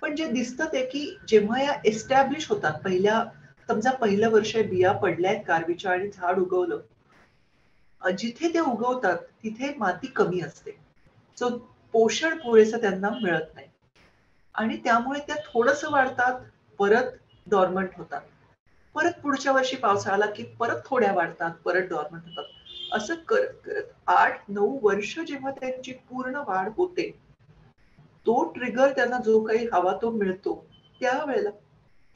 पण जे दिसतं ते की जेव्हा या एस्टॅब्लिश होतात, पहिल्या समजा पहिलं वर्ष बिया पडल्यात कारवीच्या आणि झाड उगवलं, जिथे ते उगवतात तिथे माती कमी असते, सो पोषण पुरेसं त्यांना मिळत नाही आणि त्यामुळे त्या थोडंसं वाढतात, परत डॉर्मंट होतात, परत पुढच्या वर्षी पावसाळा की परत थोड्या वाढतात, परत डॉर्मंट होतात. असं करत करत आठ नऊ वर्ष जेव्हा त्यांची पूर्ण वाढ होते, तो ट्रिगर त्यांना जो काही हवा तो मिळतो, त्यावेळेला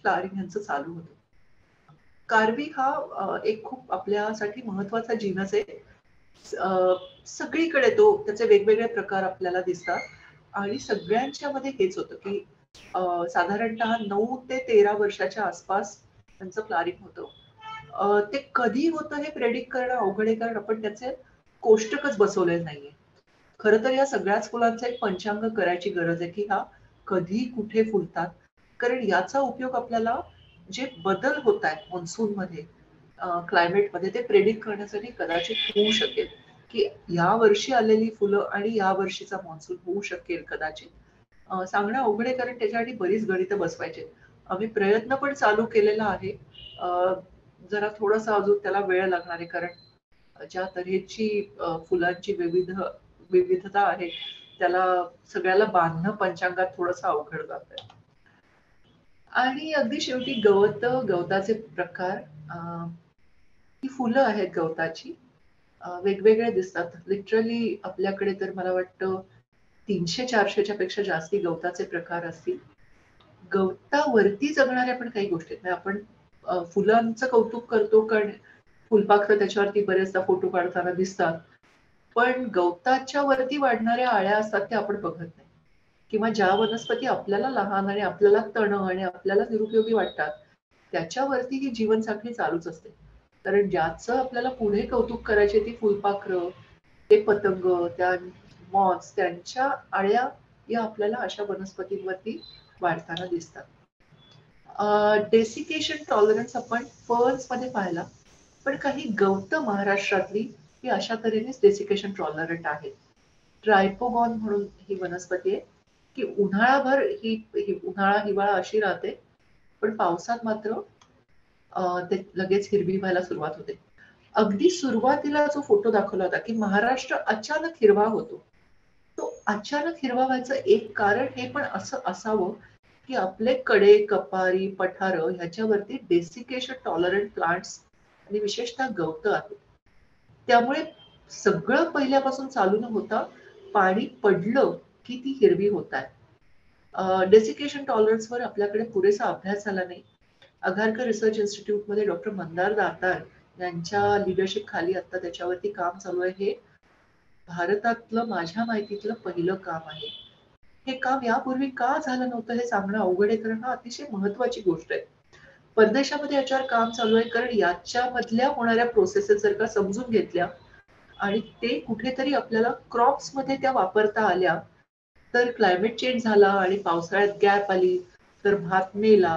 फ्लावरिंग यांचं चालू होतं. कारवी हा एक खूप आपल्यासाठी महत्वाचा जीनस आहे. सगळीकडे तो त्याचे वेगवेगळे प्रकार आपल्याला दिसतात आणि सगळ्यांच्या मध्ये हेच होतं की साधारणतः नऊ ते तेरा वर्षाच्या आसपास त्यांचं फ्लावरिंग होतं. ते कधी होतं हे प्रेडिक्ट करणं अवघड आहे, कारण आपण त्याचे कोष्टकच बसवले नाहीये. खरं तर या सगळ्याच फुलांचा एक पंचांग करायची गरज आहे की हा कधी कुठे फुलतात, कारण याचा उपयोग आपल्याला जे बदल होत आहेत मान्सून मध्ये, क्लायमेटमध्ये, ते प्रेडिक्ट करण्यासाठी कदाचित होऊ शकेल की या वर्षी आलेली फुलं आणि या वर्षीचा मान्सून होऊ शकेल कदाचित. सांगणं अवघड आहे कारण त्याच्यासाठी बरीच गणितं बसवायचे. आम्ही प्रयत्न पण चालू केलेला आहे, जरा थोडासा अजून त्याला वेळ लागणार आहे, कारण ज्या तऱ्हेची फुलांची विविध विविधता आहे त्याला सगळ्याला बांधणं पंचांगात थोडंसं अवघड जात आहे. आणि अगदी शेवटी गवत, गवताचे प्रकार, ही फुलं आहेत गवताची, वेगवेगळे दिसतात. लिटरली आपल्याकडे तर मला वाटतं तीनशे चारशेच्या पेक्षा जास्ती गवताचे प्रकार असतील. गवतावरती जगणाऱ्या पण काही गोष्टी आहेत. आपण फुलांचं कौतुक करतो कारण फुलपाखरं त्याच्यावरती बरेचदा फोटो काढताना दिसतात, पण गवताच्या वरती वाढणाऱ्या आळ्या असतात त्या आपण बघत नाही. किंवा ज्या वनस्पती आपल्याला लहान आणि आपल्याला तणं आणि आपल्याला निरुपयोगी वाटतात त्याच्यावरती ही जीवनसाखळी चालूच असते. कारण ज्याचं आपल्याला पुढे कौतुक करायचे ती फुलपाखरं, ते पतंग, त्या मॉथ्स, त्यांच्या आळ्या या आपल्याला अशा वनस्पतींवरती वाढताना दिसतात. डेसिकेशन टॉलरन्स आपण फर्न्स मध्ये पाहिला, पण काही गवत महाराष्ट्रातली ही अशा तऱ्हेनेच डेसिकेशन टॉलरंट आहे. ट्रायपोगॉन म्हणून ही वनस्पती आहे की उन्हाळाभर ही, ही उन्हाळा हिवाळा अशी राहते, पण पावसात मात्र ते लगेच हिरवी व्हायला सुरुवात होते. अगदी सुरुवातीला जो फोटो दाखवला होता की महाराष्ट्र अचानक हिरवा होतो, तो अचानक हिरवा व्हायचं एक कारण हे पण असं असावं की आपले कडे, कपारी, पठारं ह्याच्यावरती डेसिकेशन टॉलरंट प्लांट्स आणि विशेषतः गवत आहेत. त्यामुळे सगळं पहिल्यापासून चालू न होता पाणी पडलं की ती हिरवी होत आहे. डेसिकेशन टॉलरन्सवर आपल्याकडे पुरेसा अभ्यास झाला नाही. आघारकर रिसर्च इन्स्टिट्यूटमध्ये डॉक्टर मंदार दातार यांच्या लिडरशिप खाली आता त्याच्यावरती काम चालू आहे. हे भारतातलं माझ्या माहितीतलं पहिलं काम आहे. हे काम यापूर्वी का झालं नव्हतं हे सांगणं अवघड आहे, कारण हा अतिशय महत्वाची गोष्ट आहे. परदेशामध्ये याच्यावर काम चालू आहे, कारण याच्यामधल्या होणाऱ्या प्रोसेसेस जर का समजून घेतल्या आणि ते कुठेतरी आपल्याला क्रॉप्स मध्ये त्या वापरता आल्या तर क्लायमेट चेंज झाला आणि पावसाळ्यात गॅप आली तर भात मेला,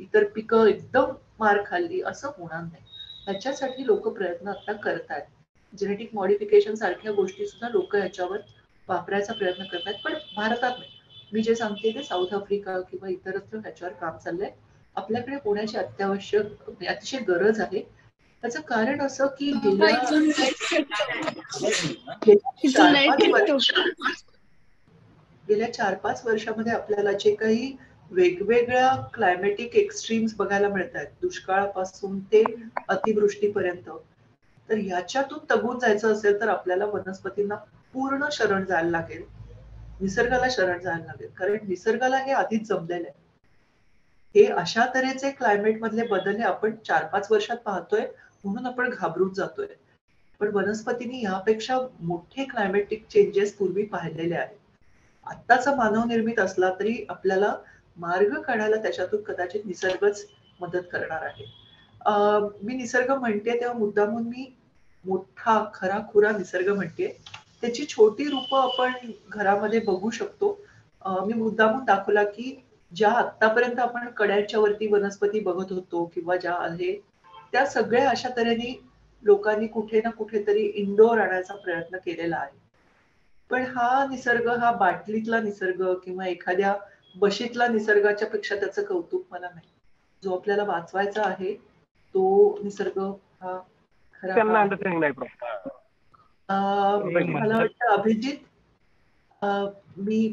इतर पिकं एकदम मार खाल्ली, असं होणार नाही. त्याच्यासाठी लोक प्रयत्न आता करतात. जेनेटिक मॉडिफिकेशन सारख्या गोष्टी सुद्धा लोक याच्यावर वापरायचा प्रयत्न करतात, पण भारतात नाही. मी जे सांगते ते साऊथ आफ्रिका किंवा इतरत्र ह्याच्यावर काम चाललंय. आपल्याकडे होण्याची अत्यावश्यक अतिशय गरज आहे. त्याचं कारण असं की गेल्या चार पाच वर्षामध्ये आपल्याला जे काही वेगवेगळ्या क्लायमेटिक एक्स्ट्रीम्स बघायला मिळत आहेत, दुष्काळापासून ते अतिवृष्टीपर्यंत, तर ह्याच्यातून तगून जायचं असेल तर आपल्याला वनस्पतींना पूर्ण शरण जायला लागेल, निसर्गाला शरण जायला लागेल. कारण निसर्गाला हे आधीच जमलेलं आहे. हे अशा तऱ्हेचे क्लायमेट मधले बदल हे आपण चार पाच वर्षात पाहतोय, म्हणून आपण घाबरून जातोय. पण वनस्पतींनी ह्यापेक्षा मोठे क्लायमेटिक चेंजेस पूर्वी पाहिलेले आहेत. आत्ताचा मानवनिर्मित असला तरी आपल्याला मार्ग काढायला त्याच्यातून कदाचित निसर्गच मदत करणार आहे. अं मी निसर्ग म्हणते तेव्हा मुद्दा म्हणून मी मोठा खरा खुरा निसर्ग म्हणते. त्याची छोटी रूपं आपण घरामध्ये बघू शकतो. मी मुद्दा म्हणून दाखवला की ज्या आतापर्यंत आपण कड्यांच्या वरती वनस्पती बघत होतो किंवा ज्या आहे त्या सगळ्या अशा तऱ्हेने लोकांनी कुठे ना कुठेतरी इनडोअर आणायचा प्रयत्न केलेला आहे. पण हा निसर्ग, हा बाटलीतला निसर्ग किंवा एखाद्या बशीतला निसर्गाच्या पेक्षा त्याचं कौतुक मला नाही. जो आपल्याला वाचवायचा आहे तो निसर्ग हा खरा. मला वाटतं अभिजित, मी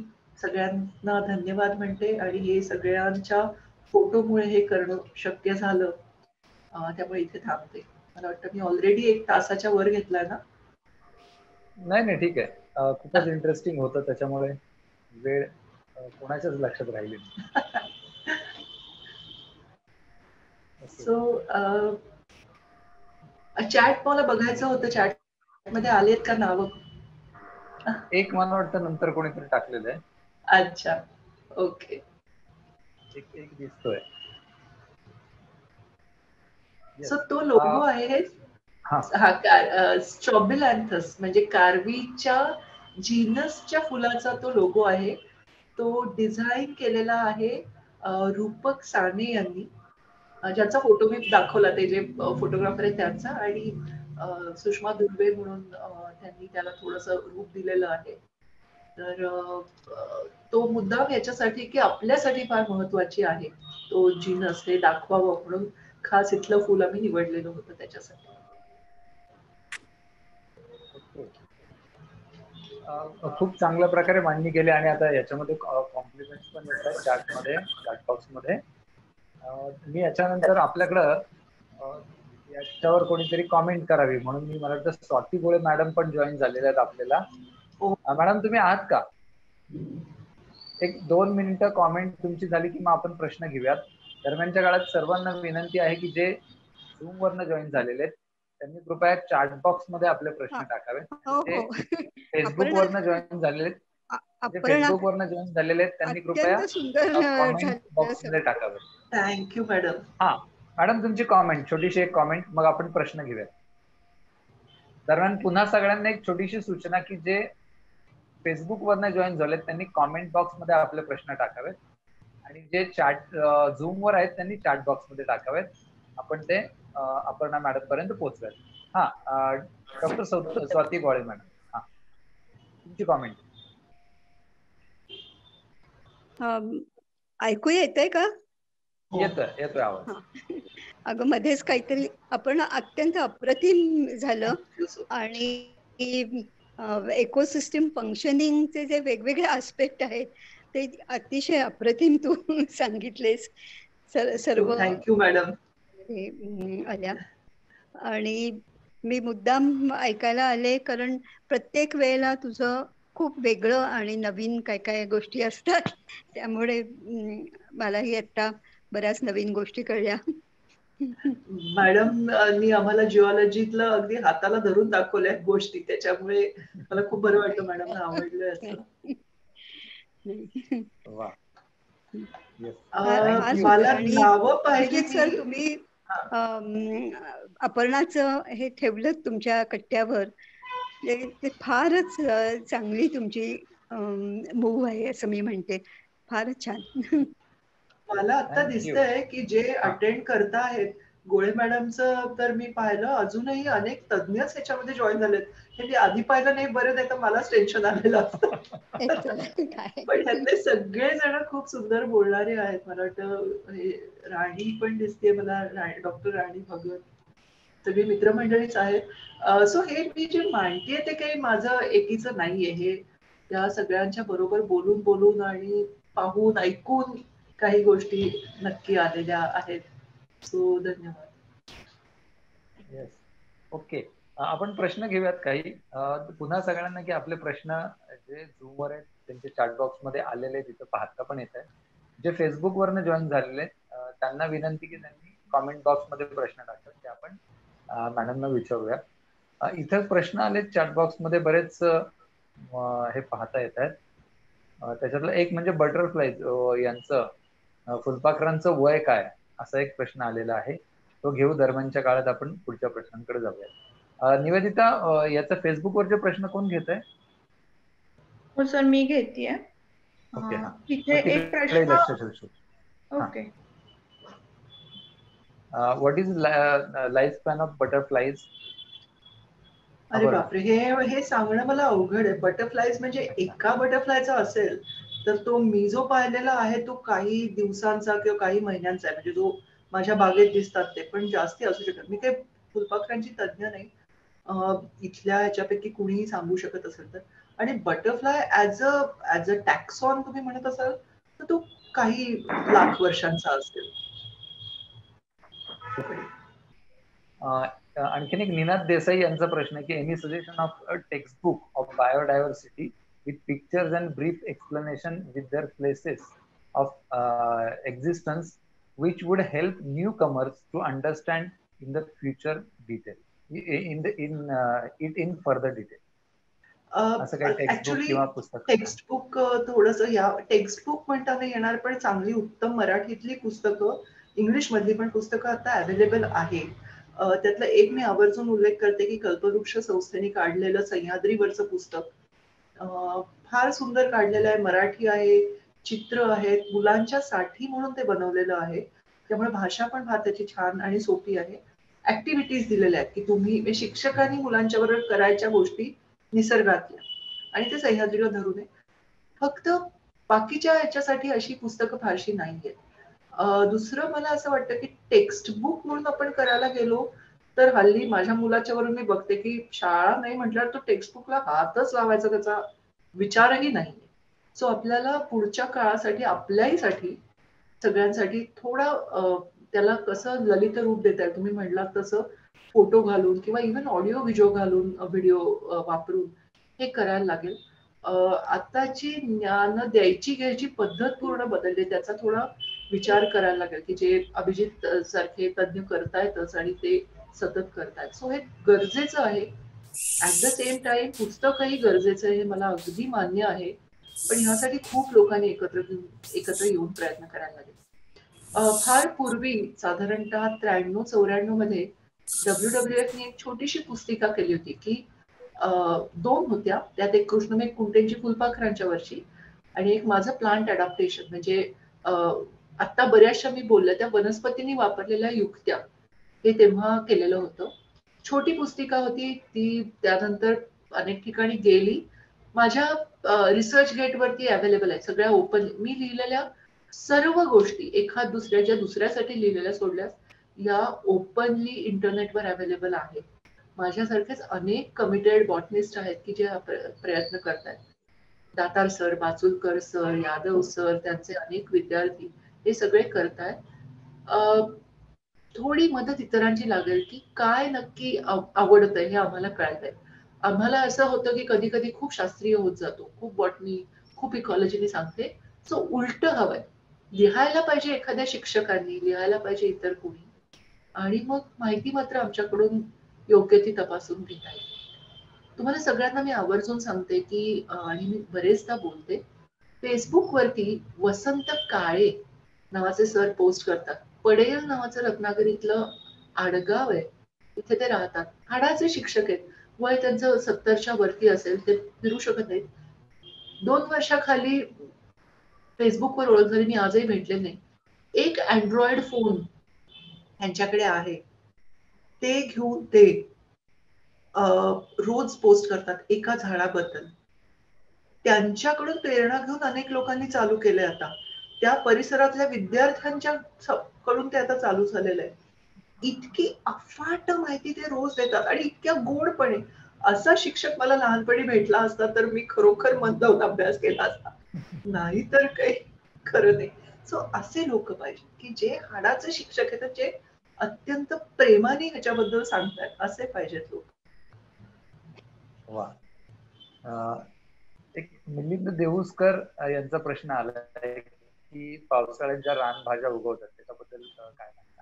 सगळ्यांना धन्यवाद म्हणते आणि हे सगळ्यांच्या फोटोमुळे हे करणं शक्य झालं, त्यामुळे इथे थांबते. मला वाटतं मी ऑलरेडी एक तासाच्या वर घेतला ना. नाही नाही, ठीक आहे. खूपच इंटरेस्टिंग होतं, त्याच्यामुळे वेळ कोणाच्याच लक्षात राहिली नाही. सो चॅट मला बघायचं होतं, चॅट मध्ये आलेत का नाव? एक मला वाटतं नंतर कोणीतरी टाकलेलं आहे. अच्छा, ओके. एक एक दिसतोय. सो तो लोगो आहे हा स्ट्रॉबिलॅन्थस, म्हणजे कार्वीच्या जीनसच्या फुलाचा तो लोगो आहे. तो डिझाईन केलेला आहे रूपक साने यांनी, ज्याचा फोटो मी दाखवला, ते जे फोटोग्राफर आहे त्यांचा. आणि सुषमा दुर्वे म्हणून त्यांनी त्याला थोडंसं रूप दिलेलं आहे. तर तो मुद्दा याच्यासाठी की आपल्यासाठी फार महत्वाची आहे तो जीनस, हे दाखवावं म्हणून खास इथलं फुल आम्ही निवडलेलं होतं त्याच्यासाठी. खूप चांगल्या प्रकारे मांडणी केली आणि आता याच्यामध्ये कॉम्प्लिमेंट्स पण येतात चार्ट मध्ये, चार्ट बॉक्स मध्ये. मी याच्यानंतर आपल्याकडे याच्यावर कोणीतरी कमेंट करावी म्हणून मी मला वाटतं स्वाती गोळे मॅडम पण जॉईन झालेले आहेत आपल्याला. मॅडम तुम्ही आहात का? एक दोन मिनिटं कॉमेंट तुमची झाली की मग आपण प्रश्न घेऊयात. दरम्यानच्या काळात सर्वांना विनंती आहे की जे झूम वरनं जॉईन झालेले आहेत त्यांनी कृपया चार्ट बॉक्स मध्ये आपले प्रश्न टाकावे. फेसबुक वरनं जॉईन झालेले फेसबुक वरनं जॉईन झालेले आहेत त्यांनी कृपया बॉक्स मध्ये टाकावे. Thank you madam. हा मॅडम तुमची कॉमेंट, छोटीशी एक कॉमेंट, मग आपण प्रश्न घेऊयात. दरम्यान पुन्हा सगळ्यांना एक छोटीशी सूचना की जे फेसबुक वरनं जॉईन झालेत त्यांनी कॉमेंट बॉक्स मध्ये आपले प्रश्न टाकावेत आणि जे चॅट झूम वर आहेत त्यांनी चॅट बॉक्स मध्ये टाकावेत. आपण ते अपर्णा मॅडम पर्यंत पोहोचवेल. हा डॉक्टर स्वाती गोळे मॅडम हा तुमची कॉमेंट. ऐकू येतंय का? येतोय येतोय आवाज. अगं मध्येच काहीतरी आपण अत्यंत अप्रतिम झालं आणि इकोसिस्टम फंक्शनिंगचे जे वेगवेगळे आस्पेक्ट आहेत ते अतिशय अप्रतिम तू सांगितलेस सर्व. Thank you madam. आल्या आणि मी मुद्दाम ऐकायला आले कारण प्रत्येक वेळेला तुझं खूप वेगळं आणि नवीन काय काय गोष्टी असतात त्यामुळे मलाही आता बऱ्याच नवीन गोष्टी कळल्या. मॅडम नी आम्हाला जिओलॉजीतलं अगदी हाताला धरून दाखवल्या गोष्टी त्याच्यामुळे मला खूप बरं वाटलं मॅडम, आवडलं. मला नाव पाहिजे सर, तुम्ही अपर्णाचं हे ठेवलं तुमच्या कट्ट्यावर ते फारच चांगली तुमची मूव्ह आहे असं मी म्हणते, फारच छान. मला आता दिसतंय की जे अटेंड करता आहेत गोळे मॅडमचं तर मी पाहिलं अजूनही अनेक तज्ञच याच्यामध्ये जॉईन झालेत. हे मी आधी पाहिलं नाही बरं, नाही तर मलाच टेन्शन आलेलं असतं. पण त्यातले सगळेजण खूप सुंदर बोलणारे आहेत. मला वाटतं राणी पण दिसते मला, डॉक्टर राणी भगत, सगळी मित्रमंडळीच आहेत. सो हे मी जे मांडतेय ते काही माझं एकीचं नाहीये, हे त्या सगळ्यांच्या बरोबर बोलून बोलून आणि पाहून ऐकून काही गोष्टी नक्की आलेल्या आहेत. सो धन्यवाद. येस ओके आपण प्रश्न घेऊयात काही. पुन्हा सगळ्यांना की आपले प्रश्न जे झूम वर आहेत त्यांचे चॅट बॉक्स मध्ये आलेले तिथे पाहता पण येत आहेत. जे फेसबुक वरनं जॉईन झालेले त्यांना विनंती की त्यांनी कॉमेंट बॉक्स मध्ये प्रश्न टाकतात ते आपण मॅडमना विचारूया. इथे प्रश्न आले चॅट बॉक्स मध्ये बरेच हे पाहता येत आहेत. त्याच्यातलं एक म्हणजे बटरफ्लाय यांचं फुलपाखरांचं वय काय असा एक प्रश्न आलेला आहे, तो घेऊ. दरम्यानच्या काळात आपण पुढच्या प्रश्नांकडे जाऊया. निवेदिता याचा फेसबुकवरचे प्रश्न कोण घेत आहे? हो सर मी घेतेय. तिथे एक प्रश्न okay, what is life span of butterflies? अरे बापरे, हे हे सांगणं मला अवघड आहे. बटरफ्लाईज म्हणजे एका बटरफ्लायचा असेल तर तो मी जो पाहिलेला आहे तो काही दिवसांचा किंवा काही महिन्यांचा आहे, म्हणजे जो माझ्या बागेत दिसतात ते पण जास्ती असू शकतात. मी काही फुलपाखरांची तज्ज्ञ नाही, इथल्या ह्याच्यापैकी कुणीही सांगू शकत असेल तर. आणि butterfly as a as a taxon तुम्ही म्हणत असाल तर तो काही लाख वर्षांचा असेल. आणखीन एक निनाद देसाई यांचा प्रश्न की any suggestion of a text book of biodiversity with pictures and brief explanation with their places of uh, existence which would help newcomers to understand in the future detail in the in uh, it in further detail. असं काही textbook किंवा पुस्तक, textbook थोडंसं या textbook म्हणता नाही येणार पण चांगली उत्तम मराठीतली पुस्तकं, इंग्लिश मधली पण पुस्तकं आता अवेलेबल आहे. त्यातला एक मी आवर्जून उल्लेख करते की कल्पवृक्ष संस्थेने काढलेलं सह्याद्रीवरचं पुस्तक फार सुंदर काढलेलं आहे. मराठी आहे, चित्र आहेत, मुलांच्या साठी म्हणून ते बनवलेलं आहे, त्यामुळे भाषा पण फार त्याची छान आणि सोपी आहे. ऍक्टिव्हिटीज दिलेल्या आहेत की तुम्ही शिक्षकांनी मुलांच्या बरोबर करायच्या गोष्टी निसर्गातल्या आणि ते सह्याद्रीला धरून आहे. फक्त बाकीच्या याच्यासाठी अशी पुस्तकं फारशी नाहीयेत. दुसरं मला असं वाटतं की टेक्स्ट बुक म्हणून आपण करायला गेलो तर हल्ली माझ्या मुलाच्या वरून मी बघते की शाळा नाही म्हटल्यावर तो टेक्स्टबुकला हातच लावायचा त्याचा विचारही नाही. सो आपल्याला पुढच्या काळासाठी आपल्याहीसाठी सगळ्यांसाठी थोडा त्याला कसं ललित रूप देताय तुम्ही म्हटलात तसं फोटो घालून किंवा इव्हन ऑडिओ व्हिडिओ घालून व्हिडिओ वापरून हे करायला लागेल. आताची ज्ञान द्यायची घ्यायची पद्धत पूर्ण बदलली, त्याचा थोडा विचार करायला लागेल की जे अभिजित सारखे तज्ञ करतायतच आणि ते सतत करतायत. सो हे गरजेचं आहे. ऍट द सेम टाइम पुस्तक ही गरजेचं आहे, मला अगदी मान्य आहे, पण ह्यासाठी खूप लोकांनी एकत्र एकत्र येऊन प्रयत्न करायला लागेल. फार पूर्वी साधारणतः त्र्याण्णव चौऱ्याण्णव मध्ये डब्ल्यू डब्ल्यू एफने एक छोटीशी पुस्तिका केली होती की दोन होत्या, त्यात एक कृष्णमेघ कुंटेंची फुलपाखरांच्या वर्षी आणि एक माझं प्लांट अडॅप्टेशन, म्हणजे आता बऱ्याचशा मी बोलल्या त्या वनस्पतींनी वापरलेल्या युक्त्या हे तेव्हा केलेलं होतं. छोटी पुस्तिका होती ती, त्यानंतर अनेक ठिकाणी गेली. माझ्या रिसर्च गेटवरती अवेलेबल आहे सगळ्या ओपन, मी लिहिलेल्या सर्व गोष्टी एखाद दुसऱ्याच्या दुसऱ्यासाठी लिहिलेल्या सोडल्यास या ओपनली इंटरनेटवर अवेलेबल आहेत. माझ्यासारखेच अनेक कमिटेड बॉटनिस्ट आहेत की जे प्रयत्न करतात, Datar sir, Bachulkar sir, Yadav sir, त्यांचे अनेक विद्यार्थी हे सगळे करतायत. थोडी मदत इतरांची लागेल की काय नक्की आवडतं हे आम्हाला कळत आहे. आम्हाला असं होतं की कधी कधी खूप शास्त्रीय होत जातो, खूप बॉटनी खूप इकॉलॉजीनी सांगते. सो उलट हवंय, लिहायला पाहिजे एखाद्या शिक्षकांनी, लिहायला पाहिजे इतर कोणी, आणि मग माहिती मात्र आमच्याकडून योग्य ती तपासून घेता येईल. तुम्हाला सगळ्यांना मी आवर्जून सांगते की, आणि मी बरेचदा बोलते, फेसबुकवरती वसंत काळे नावाचे सर पोस्ट करतात. पडेल नावाचं रत्नागिरीतलं आडगाव आहे तिथे ते राहतात, हाडाचे शिक्षक आहेत, वय त्यांचं सत्तरच्या वरती असेल, ते फिरू शकत नाहीत. दोन वर्षाखाली फेसबुकवर ओळख झाली, मी आजही भेटले नाही. एक अँड्रॉइड फोन त्यांच्याकडे आहे, ते घेऊन ते रोज पोस्ट करतात एका झाडाबद्दल. त्यांच्याकडून प्रेरणा घेऊन अनेक लोकांनी चालू केलंय, आता त्या परिसरातल्या विद्यार्थ्यांच्या कडून ते आता चालू झालेलं आहे. इतकी अफाट माहिती ते रोज देतात आणि इतक्या गोडपणे. असा शिक्षक मला लहानपणी भेटला असता तर मी खरोखर मन लावून अभ्यास केला असता, नाहीतर काही खरं नाही. सो असे लोक पाहिजे की जे हाडाचे शिक्षक आहेत, जे अत्यंत प्रेमाने ह्याच्याबद्दल सांगतात, असे पाहिजेत लोक. वा, एक मिलिंद देऊसकर यांचा प्रश्न आलाय की पावसाळ्यात ज्या रानभाज्या उगवतात त्याच्याबद्दल काय म्हणता,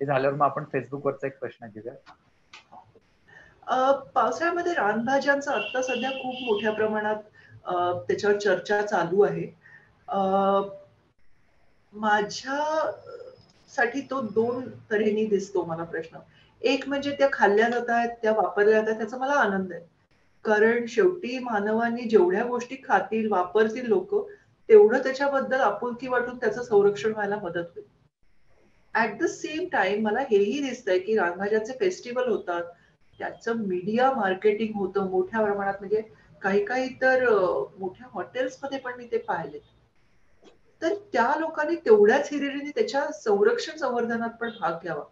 ते झाल्यावर मग आपण फेसबुकवरचा एक प्रश्न घेऊया. पावसाळ्यामध्ये रानभाज्यांचा आता सध्या खूप मोठ्या प्रमाणात त्याच्यावर चर्चा चालू आहे. माझ्यासाठी तो दोन तऱ्हेने दिसतो मला प्रश्न. एक म्हणजे त्या खाल्ल्या जात आहेत, त्या वापरल्या जातात, त्याचा मला आनंद आहे, कारण शेवटी मानवाने जेवढ्या गोष्टी खातील वापरतील लोक तेवढं त्याच्याबद्दल आपुलकी वाटून त्याचं संरक्षण व्हायला मदत होईल. ऍट द सेम टाइम मला हेही दिसतंय की रानभाज्यांचे फेस्टिवल होतात, त्याचं मीडिया मार्केटिंग होतं मोठ्या प्रमाणात, म्हणजे काही काही तर मोठ्या हॉटेल्समध्ये पण मी ते पाहिले. तर त्या लोकांनी तेवढ्याच हिरिरीने त्याच्या संरक्षण संवर्धनात पण भाग घ्यावा,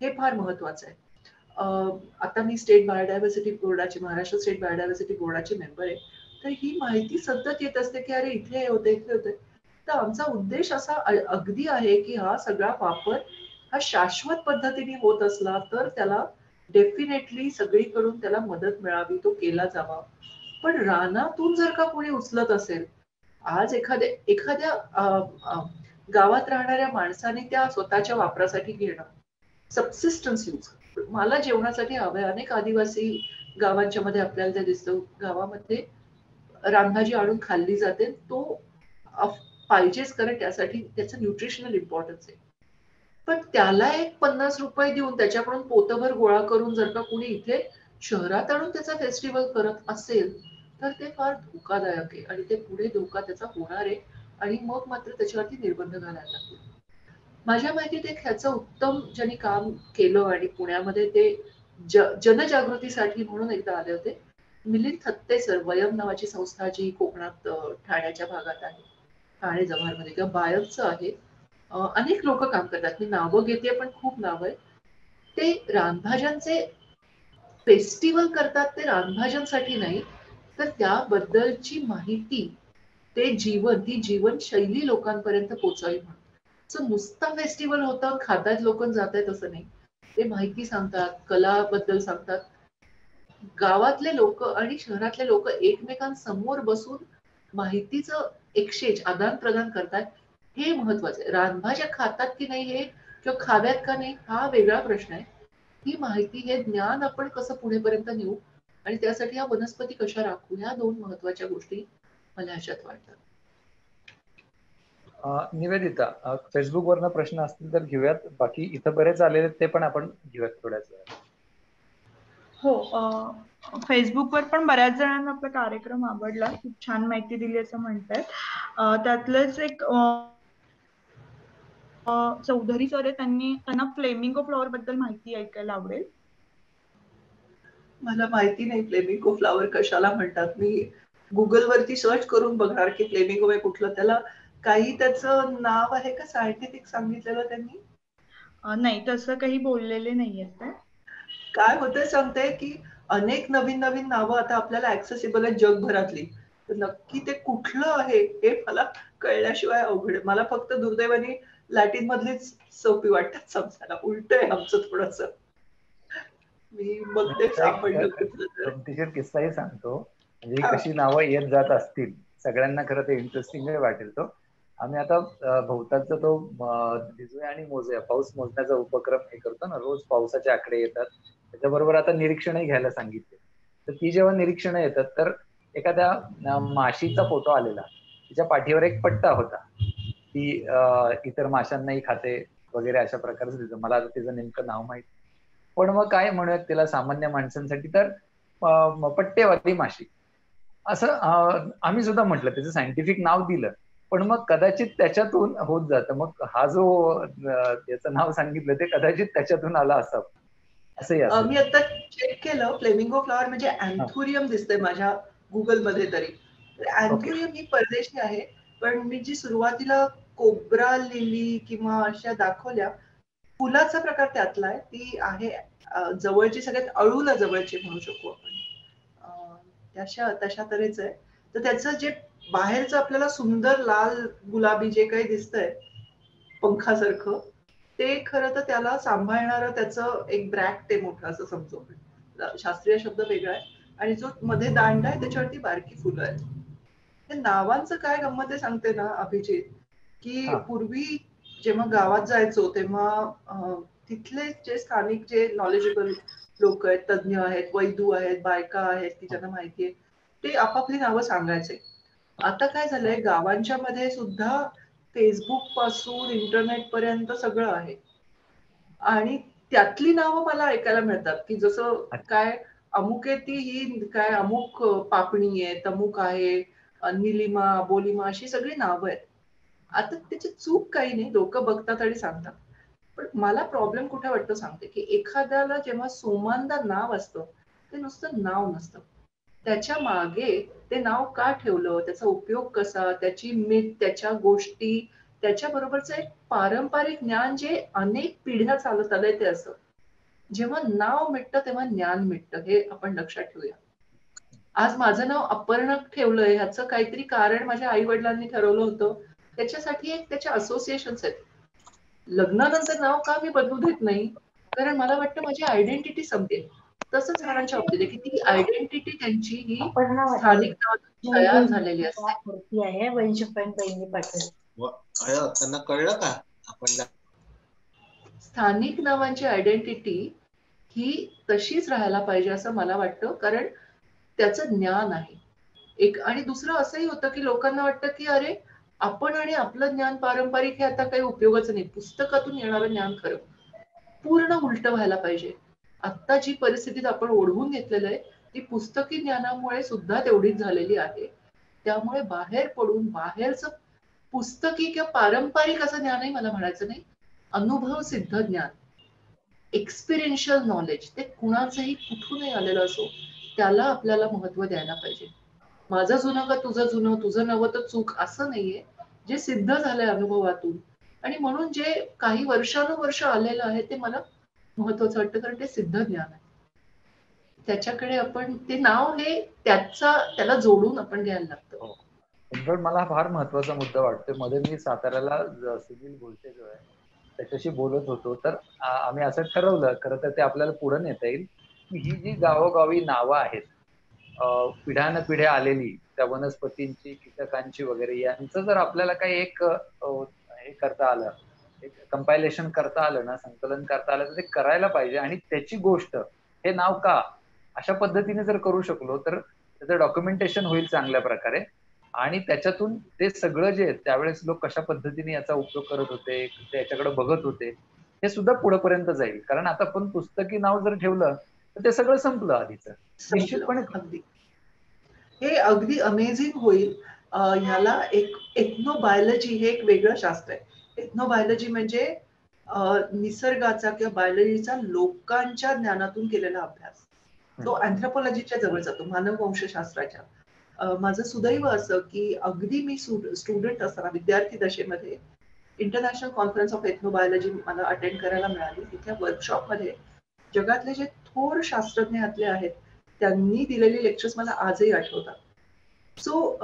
हे फार महत्वाचं आहे. आता मी स्टेट बायोडायव्हर्सिटी बोर्डाची, महाराष्ट्र स्टेट बायोडायव्हर्सिटी बोर्डाची मेंबर आहे, तर ही माहिती सतत येत असते की अरे इथे हे होते इथे होते. तर आमचा उद्देश असा अगदी आहे की हा सगळा वापर हा शाश्वत पद्धतीने होत असला तर त्याला डेफिनेटली सगळीकडून त्याला मदत मिळावी, तो केला जावा. पण रानातून जर का कोणी उचलत असेल, आज एखाद्या एखाद्या गावात राहणाऱ्या माणसाने त्या स्वतःच्या वापरासाठी घेणं, सबसिस्टन्स यूज, मला जेवणासाठी हवं आहे. अनेक आदिवासी गावांच्या मध्ये आपल्याला ते दिसतं, गावामध्ये रानभाजी आणून खाल्ली जाते, तो पाहिजेच कारण त्यासाठी त्याचं न्यूट्रिशनल इम्पॉर्टन्स आहे. पण त्याला एक पन्नास रुपये देऊन त्याच्याकडून पोतभर गोळा करून जर का कोणी इथे शहरात आणून त्याचा फेस्टिवल करत असेल तर ते फार धोकादायक आहे आणि ते पुढे धोका त्याचा होणार आहे, आणि मग मात्र त्याच्यावरती निर्बंध घालायला लागतील. माझ्या माहितीत एक ह्याचं उत्तम ज्यांनी काम केलं आणि पुण्यामध्ये ते ज जनजागृतीसाठी म्हणून एकदा आले होते, मिलिंद थत्ते सर, वयम नावाची संस्था जी कोकणात ठाण्याच्या भागात आहे, ठाणे जव्हारमध्ये किंवा बायमचं आहे, अनेक लोक काम करतात, मी नावं घेते पण खूप नावं आहे. ते रानभाज्यांचे फेस्टिवल करतात, ते रानभाज्यांसाठी नाही तर त्याबद्दलची माहिती, ते जीवन, ती जीवनशैली लोकांपर्यंत पोहोचावी म्हणून. सो नुसता फेस्टिवल होतं, खातात लोक जातात असं नाही, ते माहिती सांगतात, कला बद्दल सांगतात. गावातले लोक आणि शहरातले लोक एकमेकांसमोर बसून माहितीचं एक्सचेंज, आदान प्रदान करतात, हे महत्वाचं आहे. रानभाज्या खातात की नाही हे किंवा खाव्यात का नाही हा वेगळा प्रश्न आहे. ही माहिती, हे ज्ञान आपण कसं पुढेपर्यंत नेऊ आणि त्यासाठी या वनस्पती कशा राखू, ह्या दोन महत्वाच्या गोष्टी मला अशात वाटतात. निवेदिता, फेसबुक वरनं प्रश्न असतील तर घेऊयात, बाकी इथं बरेच आलेले ते पण आपण घेऊयात थोड्याच वेळात. हो, फेसबुकवर पण बऱ्याच जणांना आपला कार्यक्रम आवडला, खूप छान माहिती दिली असं म्हणतात. त्यातलंच एक चौधरी सर, त्यांनी त्यांना फ्लेमिंगो फ्लॉवर बद्दल माहिती ऐकायला आवडेल. मला माहिती नाही फ्लेमिंगो फ्लॉवर कशाला म्हणतात, मी गुगलवरती सर्च करून बघणार की फ्लेमिंगो हे कुठलं, त्याला काही त्याचं नाव आहे का सायंटिफिक सांगितलेलं त्यांनी? नाही, तसं काही बोललेले नाहीये. काय होतं सांगताय की अनेक नवीन नवीन नावं आता आपल्याला ऍक्सेसिबल आहेत जगभरातली, तर नक्की ते कुठलं आहे हे मला कळल्याशिवाय अवघड. मला फक्त दुर्दैवाने लॅटिन मधलीच सोपी वाटतात समजायला, उलट आहे आमचं थोडस. मी मग ते सापडलं किस्साही सांगतो, म्हणजे कशी नावं येत जात असतील सगळ्यांना, खरं ते इंटरेस्टिंग वाटेल. तो आम्ही आता भोवतालचा तो भिजूया आणि मोजूया, पाऊस मोजण्याचा उपक्रम हे करतो ना, रोज पावसाचे आकडे येतात, त्याच्याबरोबर आता निरीक्षणही घ्यायला सांगितले. तर ती जेव्हा निरीक्षणं येतात तर एखाद्या माशीचा फोटो आलेला, तिच्या पाठीवर एक पट्टा होता, ती इतर माशांनाही खाते वगैरे अशा प्रकारचं दिसतं. मला आता तिचं नेमकं नाव माहित, पण मग काय म्हणूयात तिला सामान्य माणसांसाठी तर पट्टेवाली माशी असं आम्ही सुद्धा म्हटलं, त्याचं सायंटिफिक नाव दिलं, पण मग कदाचित त्याच्यातून होत जातं. मग हा जो त्याचं नाव सांगितलं ते कदाचित त्याच्यातून आला असावं असं मी आता चेक केलं. फ्लेमिंगो फ्लॉवर म्हणजे अँथुरियम दिसतंय माझ्या गुगलमध्ये तरी. अँथुरियम ही परदेशी आहे, पण मी जी सुरुवातीला कोब्रा लिली किंवा अशा दाखवल्या फुलाचा प्रकार त्यातला आहे, ती आहे जवळची, सगळ्यात अळूला जवळची म्हणू शकू आपण, तशा तशा तऱ्हेच आहे. तर त्याचं जे बाहेरचं आपल्याला सुंदर लाल गुलाबी जे काही दिसतंय पंखासारखं, ते खरं तर त्याला सांभाळणारं त्याचं एक ब्रॅक्ट मोठं असं समजू, शास्त्रीय शब्द वेगळा आहे, आणि जो मध्ये दांड आहे त्याच्यावरती बारकी फुलं आहेत. हे नावांचं काय गंमत आहे सांगते ना अभिजित, की पूर्वी जेव्हा गावात जायचो तेव्हा तिथले जे स्थानिक जे नॉलेजेबल लोक आहेत, तज्ज्ञ आहेत, वैद्यू आहेत, बायका आहेत की ज्यांना माहिती आहे, ते आपापली नावं सांगायचे. आता काय झालंय, गावांच्या मध्ये सुद्धा फेसबुक पासून इंटरनेट पर्यंत सगळं आहे, आणि त्यातली नावं मला ऐकायला मिळतात की जसं काय अमुक आहे ती ही काय अमुक पापणी आहे, तमुक आहे, निलिमा, बोलिमा, अशी सगळी नावं आहेत. आता त्याची चूक काही नाही, लोक बघतात आणि सांगतात, पण मला प्रॉब्लेम कुठे वाटतो सांगते की एखाद्याला जेव्हा सोमानदा नाव असतं ते नुसतं नाव नसतं, त्याच्या मागे ते नाव का ठेवलं, त्याचा उपयोग कसा, त्याची मिथ, त्याच्या गोष्टी, त्याच्याबरोबरचं एक पारंपरिक ज्ञान जे अनेक पिढ्या चालत आलंय ते असं. जेव्हा नाव मिटतं तेव्हा ज्ञान मिटतं, हे आपण लक्षात ठेवूया. आज माझं नाव अपर्णा ठेवलंय ह्याचं काहीतरी कारण माझ्या आई वडिलांनी ठरवलं होतं, त्याच्यासाठी एक त्याच्या असोसिएशन्स आहेत. लग्नानंतर नाव का मी बदलू देत नाही, कारण मला वाटतं माझी आयडेंटिटी समजेल. तसंच झाडांच्या बाबतीत की ती आयडेंटिटी त्यांची ही स्थानिक नावातून तयार झालेली असते. वैशंपाईंनी पाटील त्यांना कळलं का, आपण स्थानिक नावांची आयडेंटिटी ही तशीच राहायला पाहिजे असं मला वाटतं, कारण त्याचं ज्ञान आहे एक. आणि दुसरं असंही होतं की लोकांना वाटतं की अरे आपण आणि आपलं ज्ञान पारंपरिक हे आता काही उपयोगाचं नाही, पुस्तकातून येणारं ज्ञान खरं. पूर्ण उलट व्हायला पाहिजे. आत्ता जी परिस्थितीत आपण ओढवून घेतलेलं आहे ती पुस्तकी ज्ञानामुळे सुद्धा तेवढीच झालेली आहे, त्यामुळे बाहेर पडून बाहेरचं पुस्तकी किंवा पारंपरिक असं ज्ञानही मला म्हणायचं नाही, अनुभव सिद्ध ज्ञान, एक्सपिरियन्शियल नॉलेज, ते कुणाचंही कुठूनही आलेलं असो, त्याला आपल्याला महत्व द्यायला पाहिजे. माझं जुनं का तुझं जुनं, तुझं नवं तर चूक असं नाहीये, जे सिद्ध झालंय अनुभवातून, आणि म्हणून जे काही वर्षानुवर्ष आलेलं आहे ते मला महत्वाचं वाटतं कारण ते सिद्ध ज्ञान आहे. त्याच्याकडे आपण ते नाव हे त्याचा त्याला जोडून आपण घ्यायला लागतो. पण मला फार महत्वाचा मुद्दा वाटतोय. मध्ये मी साताऱ्याला सुनील बोलते जो आहे त्याच्याशी बोलत होतो, तर आम्ही असं ठरवलं खरं तर ते आपल्याला पुढे नेता येईल की ही जी गावोगावी नावं आहेत पिढ्यान पिढ्या आलेली त्या वनस्पतींची कीटकांची वगैरे यांचं जर आपल्याला काही एक हे करता आलं, एक कंपायलेशन करता आलं ना, संकलन करता आलं तर ते करायला पाहिजे. आणि त्याची गोष्ट हे नाव का अशा पद्धतीने जर करू शकलो तर त्याचं डॉक्युमेंटेशन होईल चांगल्या प्रकारे आणि त्याच्यातून ते सगळं जे त्यावेळेस लोक कशा पद्धतीने याचा उपयोग करत होते त्याच्याकडे बघत होते हे सुद्धा पुढेपर्यंत जाईल. कारण आता पण पुस्तकी नाव जर ठेवलं तर ते सगळं संपलं आधीच. निश्चितपणे अगदी हे अगदी अमेझिंग होईल. ह्याला एक एथनोबायोलॉजी हे एक वेगळं शास्त्र आहे. एथनोबायोलॉजी म्हणजे निसर्गाचा किंवा बायोलॉजीचा लोकांच्या ज्ञानातून केलेला अभ्यास, तो अँथ्रोपॉलॉजीच्या जवळ जातो, मानव वंशशास्त्राच्या. माझं सुदैव असं की अगदी मी स्टुडंट असताना विद्यार्थी दशेमध्ये इंटरनॅशनल कॉन्फरन्स ऑफ एथनोबायोलॉजी मला अटेंड करायला मिळाली. तिथल्या वर्कशॉपमध्ये जगातले जे थोर शास्त्रज्ञ आतले आहेत त्यांनी दिलेली लेक्चर्स मला आजही आठवतात. सो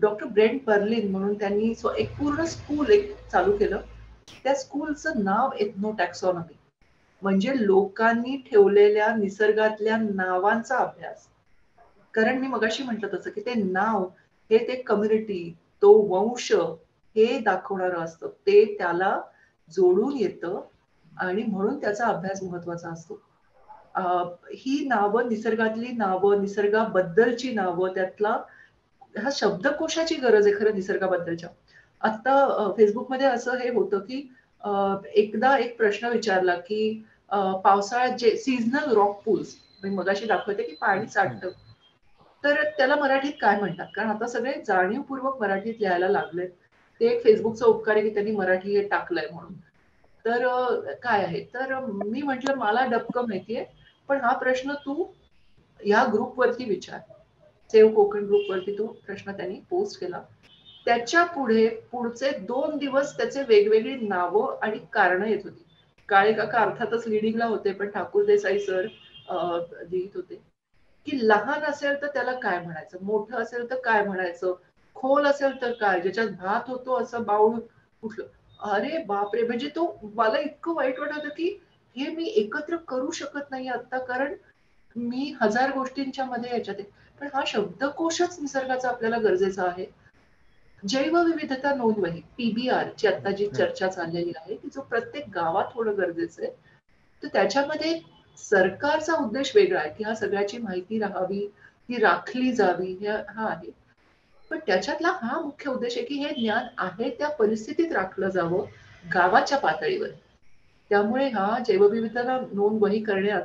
डॉक्टर ब्रेंडन पर्लिन म्हणून त्यांनी एक पूर्ण स्कूल एक चालू केलं. त्या स्कूलचं नाव एथनो टॅक्सॉनॉमी, म्हणजे लोकांनी ठेवलेल्या निसर्गातल्या नावांचा अभ्यास. कारण मी मगाशी म्हटलं तसं की ते नाव हे ते कम्युनिटी तो वंश हे दाखवणारं असतं, ते त्याला जोडून येतं आणि म्हणून त्याचा अभ्यास महत्वाचा असतो. ही नावं निसर्गातली नावं, निसर्गाबद्दलची नावं, त्यातला हा शब्दकोशाची गरज आहे खरं निसर्गाबद्दलच्या. आत्ता फेसबुकमध्ये असं हे होतं की एकदा एक प्रश्न विचारला की पावसाळ्यात जे सीझनल रॉक पूल्स मगाशी दाखवते की पाणी साठतं तर त्याला मराठीत काय म्हणतात, कारण आता सगळे जाणीवपूर्वक मराठीत लिहायला लागले. ते एक फेसबुकचा उपकार आहे की त्यांनी मराठी हे टाकलंय म्हणून. तर काय आहे तर मी म्हटलं मला डबकं माहितीये पण हा प्रश्न तू या ग्रुपवरती विचार, सेव्ह कोकण ग्रुपवरती तो प्रश्न त्यांनी पोस्ट केला. त्याच्या पुढे पुढचे दोन दिवस त्याचे वेगवेगळी नावं आणि कारणं येत होती. काळे काका अर्थातच लिडिंगला होते पण ठाकूर देसाई सर लिहित होते की लहान असेल तर त्याला काय म्हणायचं, मोठं असेल तर काय म्हणायचं, खोल असेल तर काय, ज्याच्यात भात होतो असं बावळ उठलं. अरे बापरे, म्हणजे तो मला इतकं वाईट वाटत होतं की हे मी एकत्र करू शकत नाही आता कारण मी हजार गोष्टींच्या मध्ये याच्यात आहे. पण हा शब्दकोशच निसर्गाचा आपल्याला गरजेचा आहे. जैवविविधता नोंदवही पीबीआर ची आता जी चर्चा चाललेली आहे की जो प्रत्येक गावात होणं गरजेचं आहे. तर त्याच्यामध्ये सरकारचा उद्देश वेगळा आहे की हा सगळ्याची माहिती राहावी, ती राखली जावी, हा आहे. पण त्याच्यातला हा मुख्य उद्देश आहे की हे ज्ञान आहे त्या परिस्थितीत राखलं जावं गावाच्या पातळीवर. त्यामुळे हा जैवविविधता नोंदवही करण्यात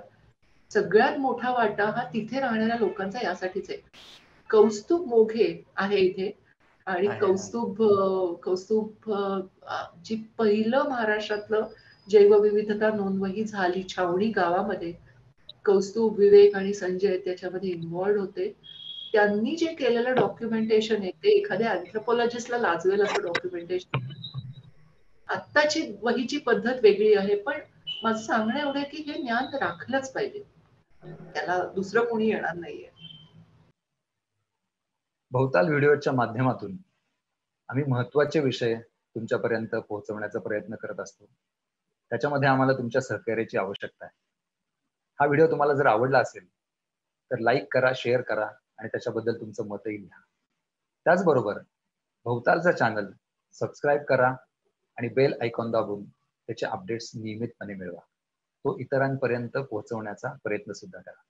सगळ्यात मोठा वाटा हा तिथे राहणाऱ्या लोकांचा यासाठीच आहे. कौस्तुभ मोघे आहे इथे आणि कौस्तुभ कौस्तुभ जी पहिलं महाराष्ट्रातलं जैवविविधता नोंदवही झाली छावणी गावामध्ये, कौस्तुभ विवेक आणि संजय त्याच्यामध्ये इन्व्हॉल्व्ह होते. त्यांनी जे केलेलं डॉक्युमेंटेशन आहे ते एखाद्या अँथ्रोपॉलॉजिस्टला लाजवेल असं डॉक्युमेंटेशन. आत्ताची वहीची पद्धत वेगळी आहे पण माझं सांगणं एवढं की हे ज्ञान राखलंच पाहिजे, त्याला दुसरं कोणी येणार नाहीये. बहुताल व्हिडिओच्या माध्यमातून आम्ही महत्त्वाचे विषय तुमच्यापर्यंत पोहोचवण्याचा प्रयत्न करत असतो. त्याच्यामध्ये आम्हाला तुमच्या सहकार्याची आवश्यकता आहे. हा व्हिडिओ तुम्हाला जर आवडला असेल तर लाईक करा, शेअर करा आणि त्याच्याबद्दल तुमचं मतही लिहा. त्याचबरोबर भोवतालचा चॅनल सबस्क्राईब करा आणि बेल आयकॉन दाबून त्याचे अपडेट्स नियमितपणे मिळवा. तो इतरांपर्यंत पोहोचवण्याचा प्रयत्न सुद्धा करा.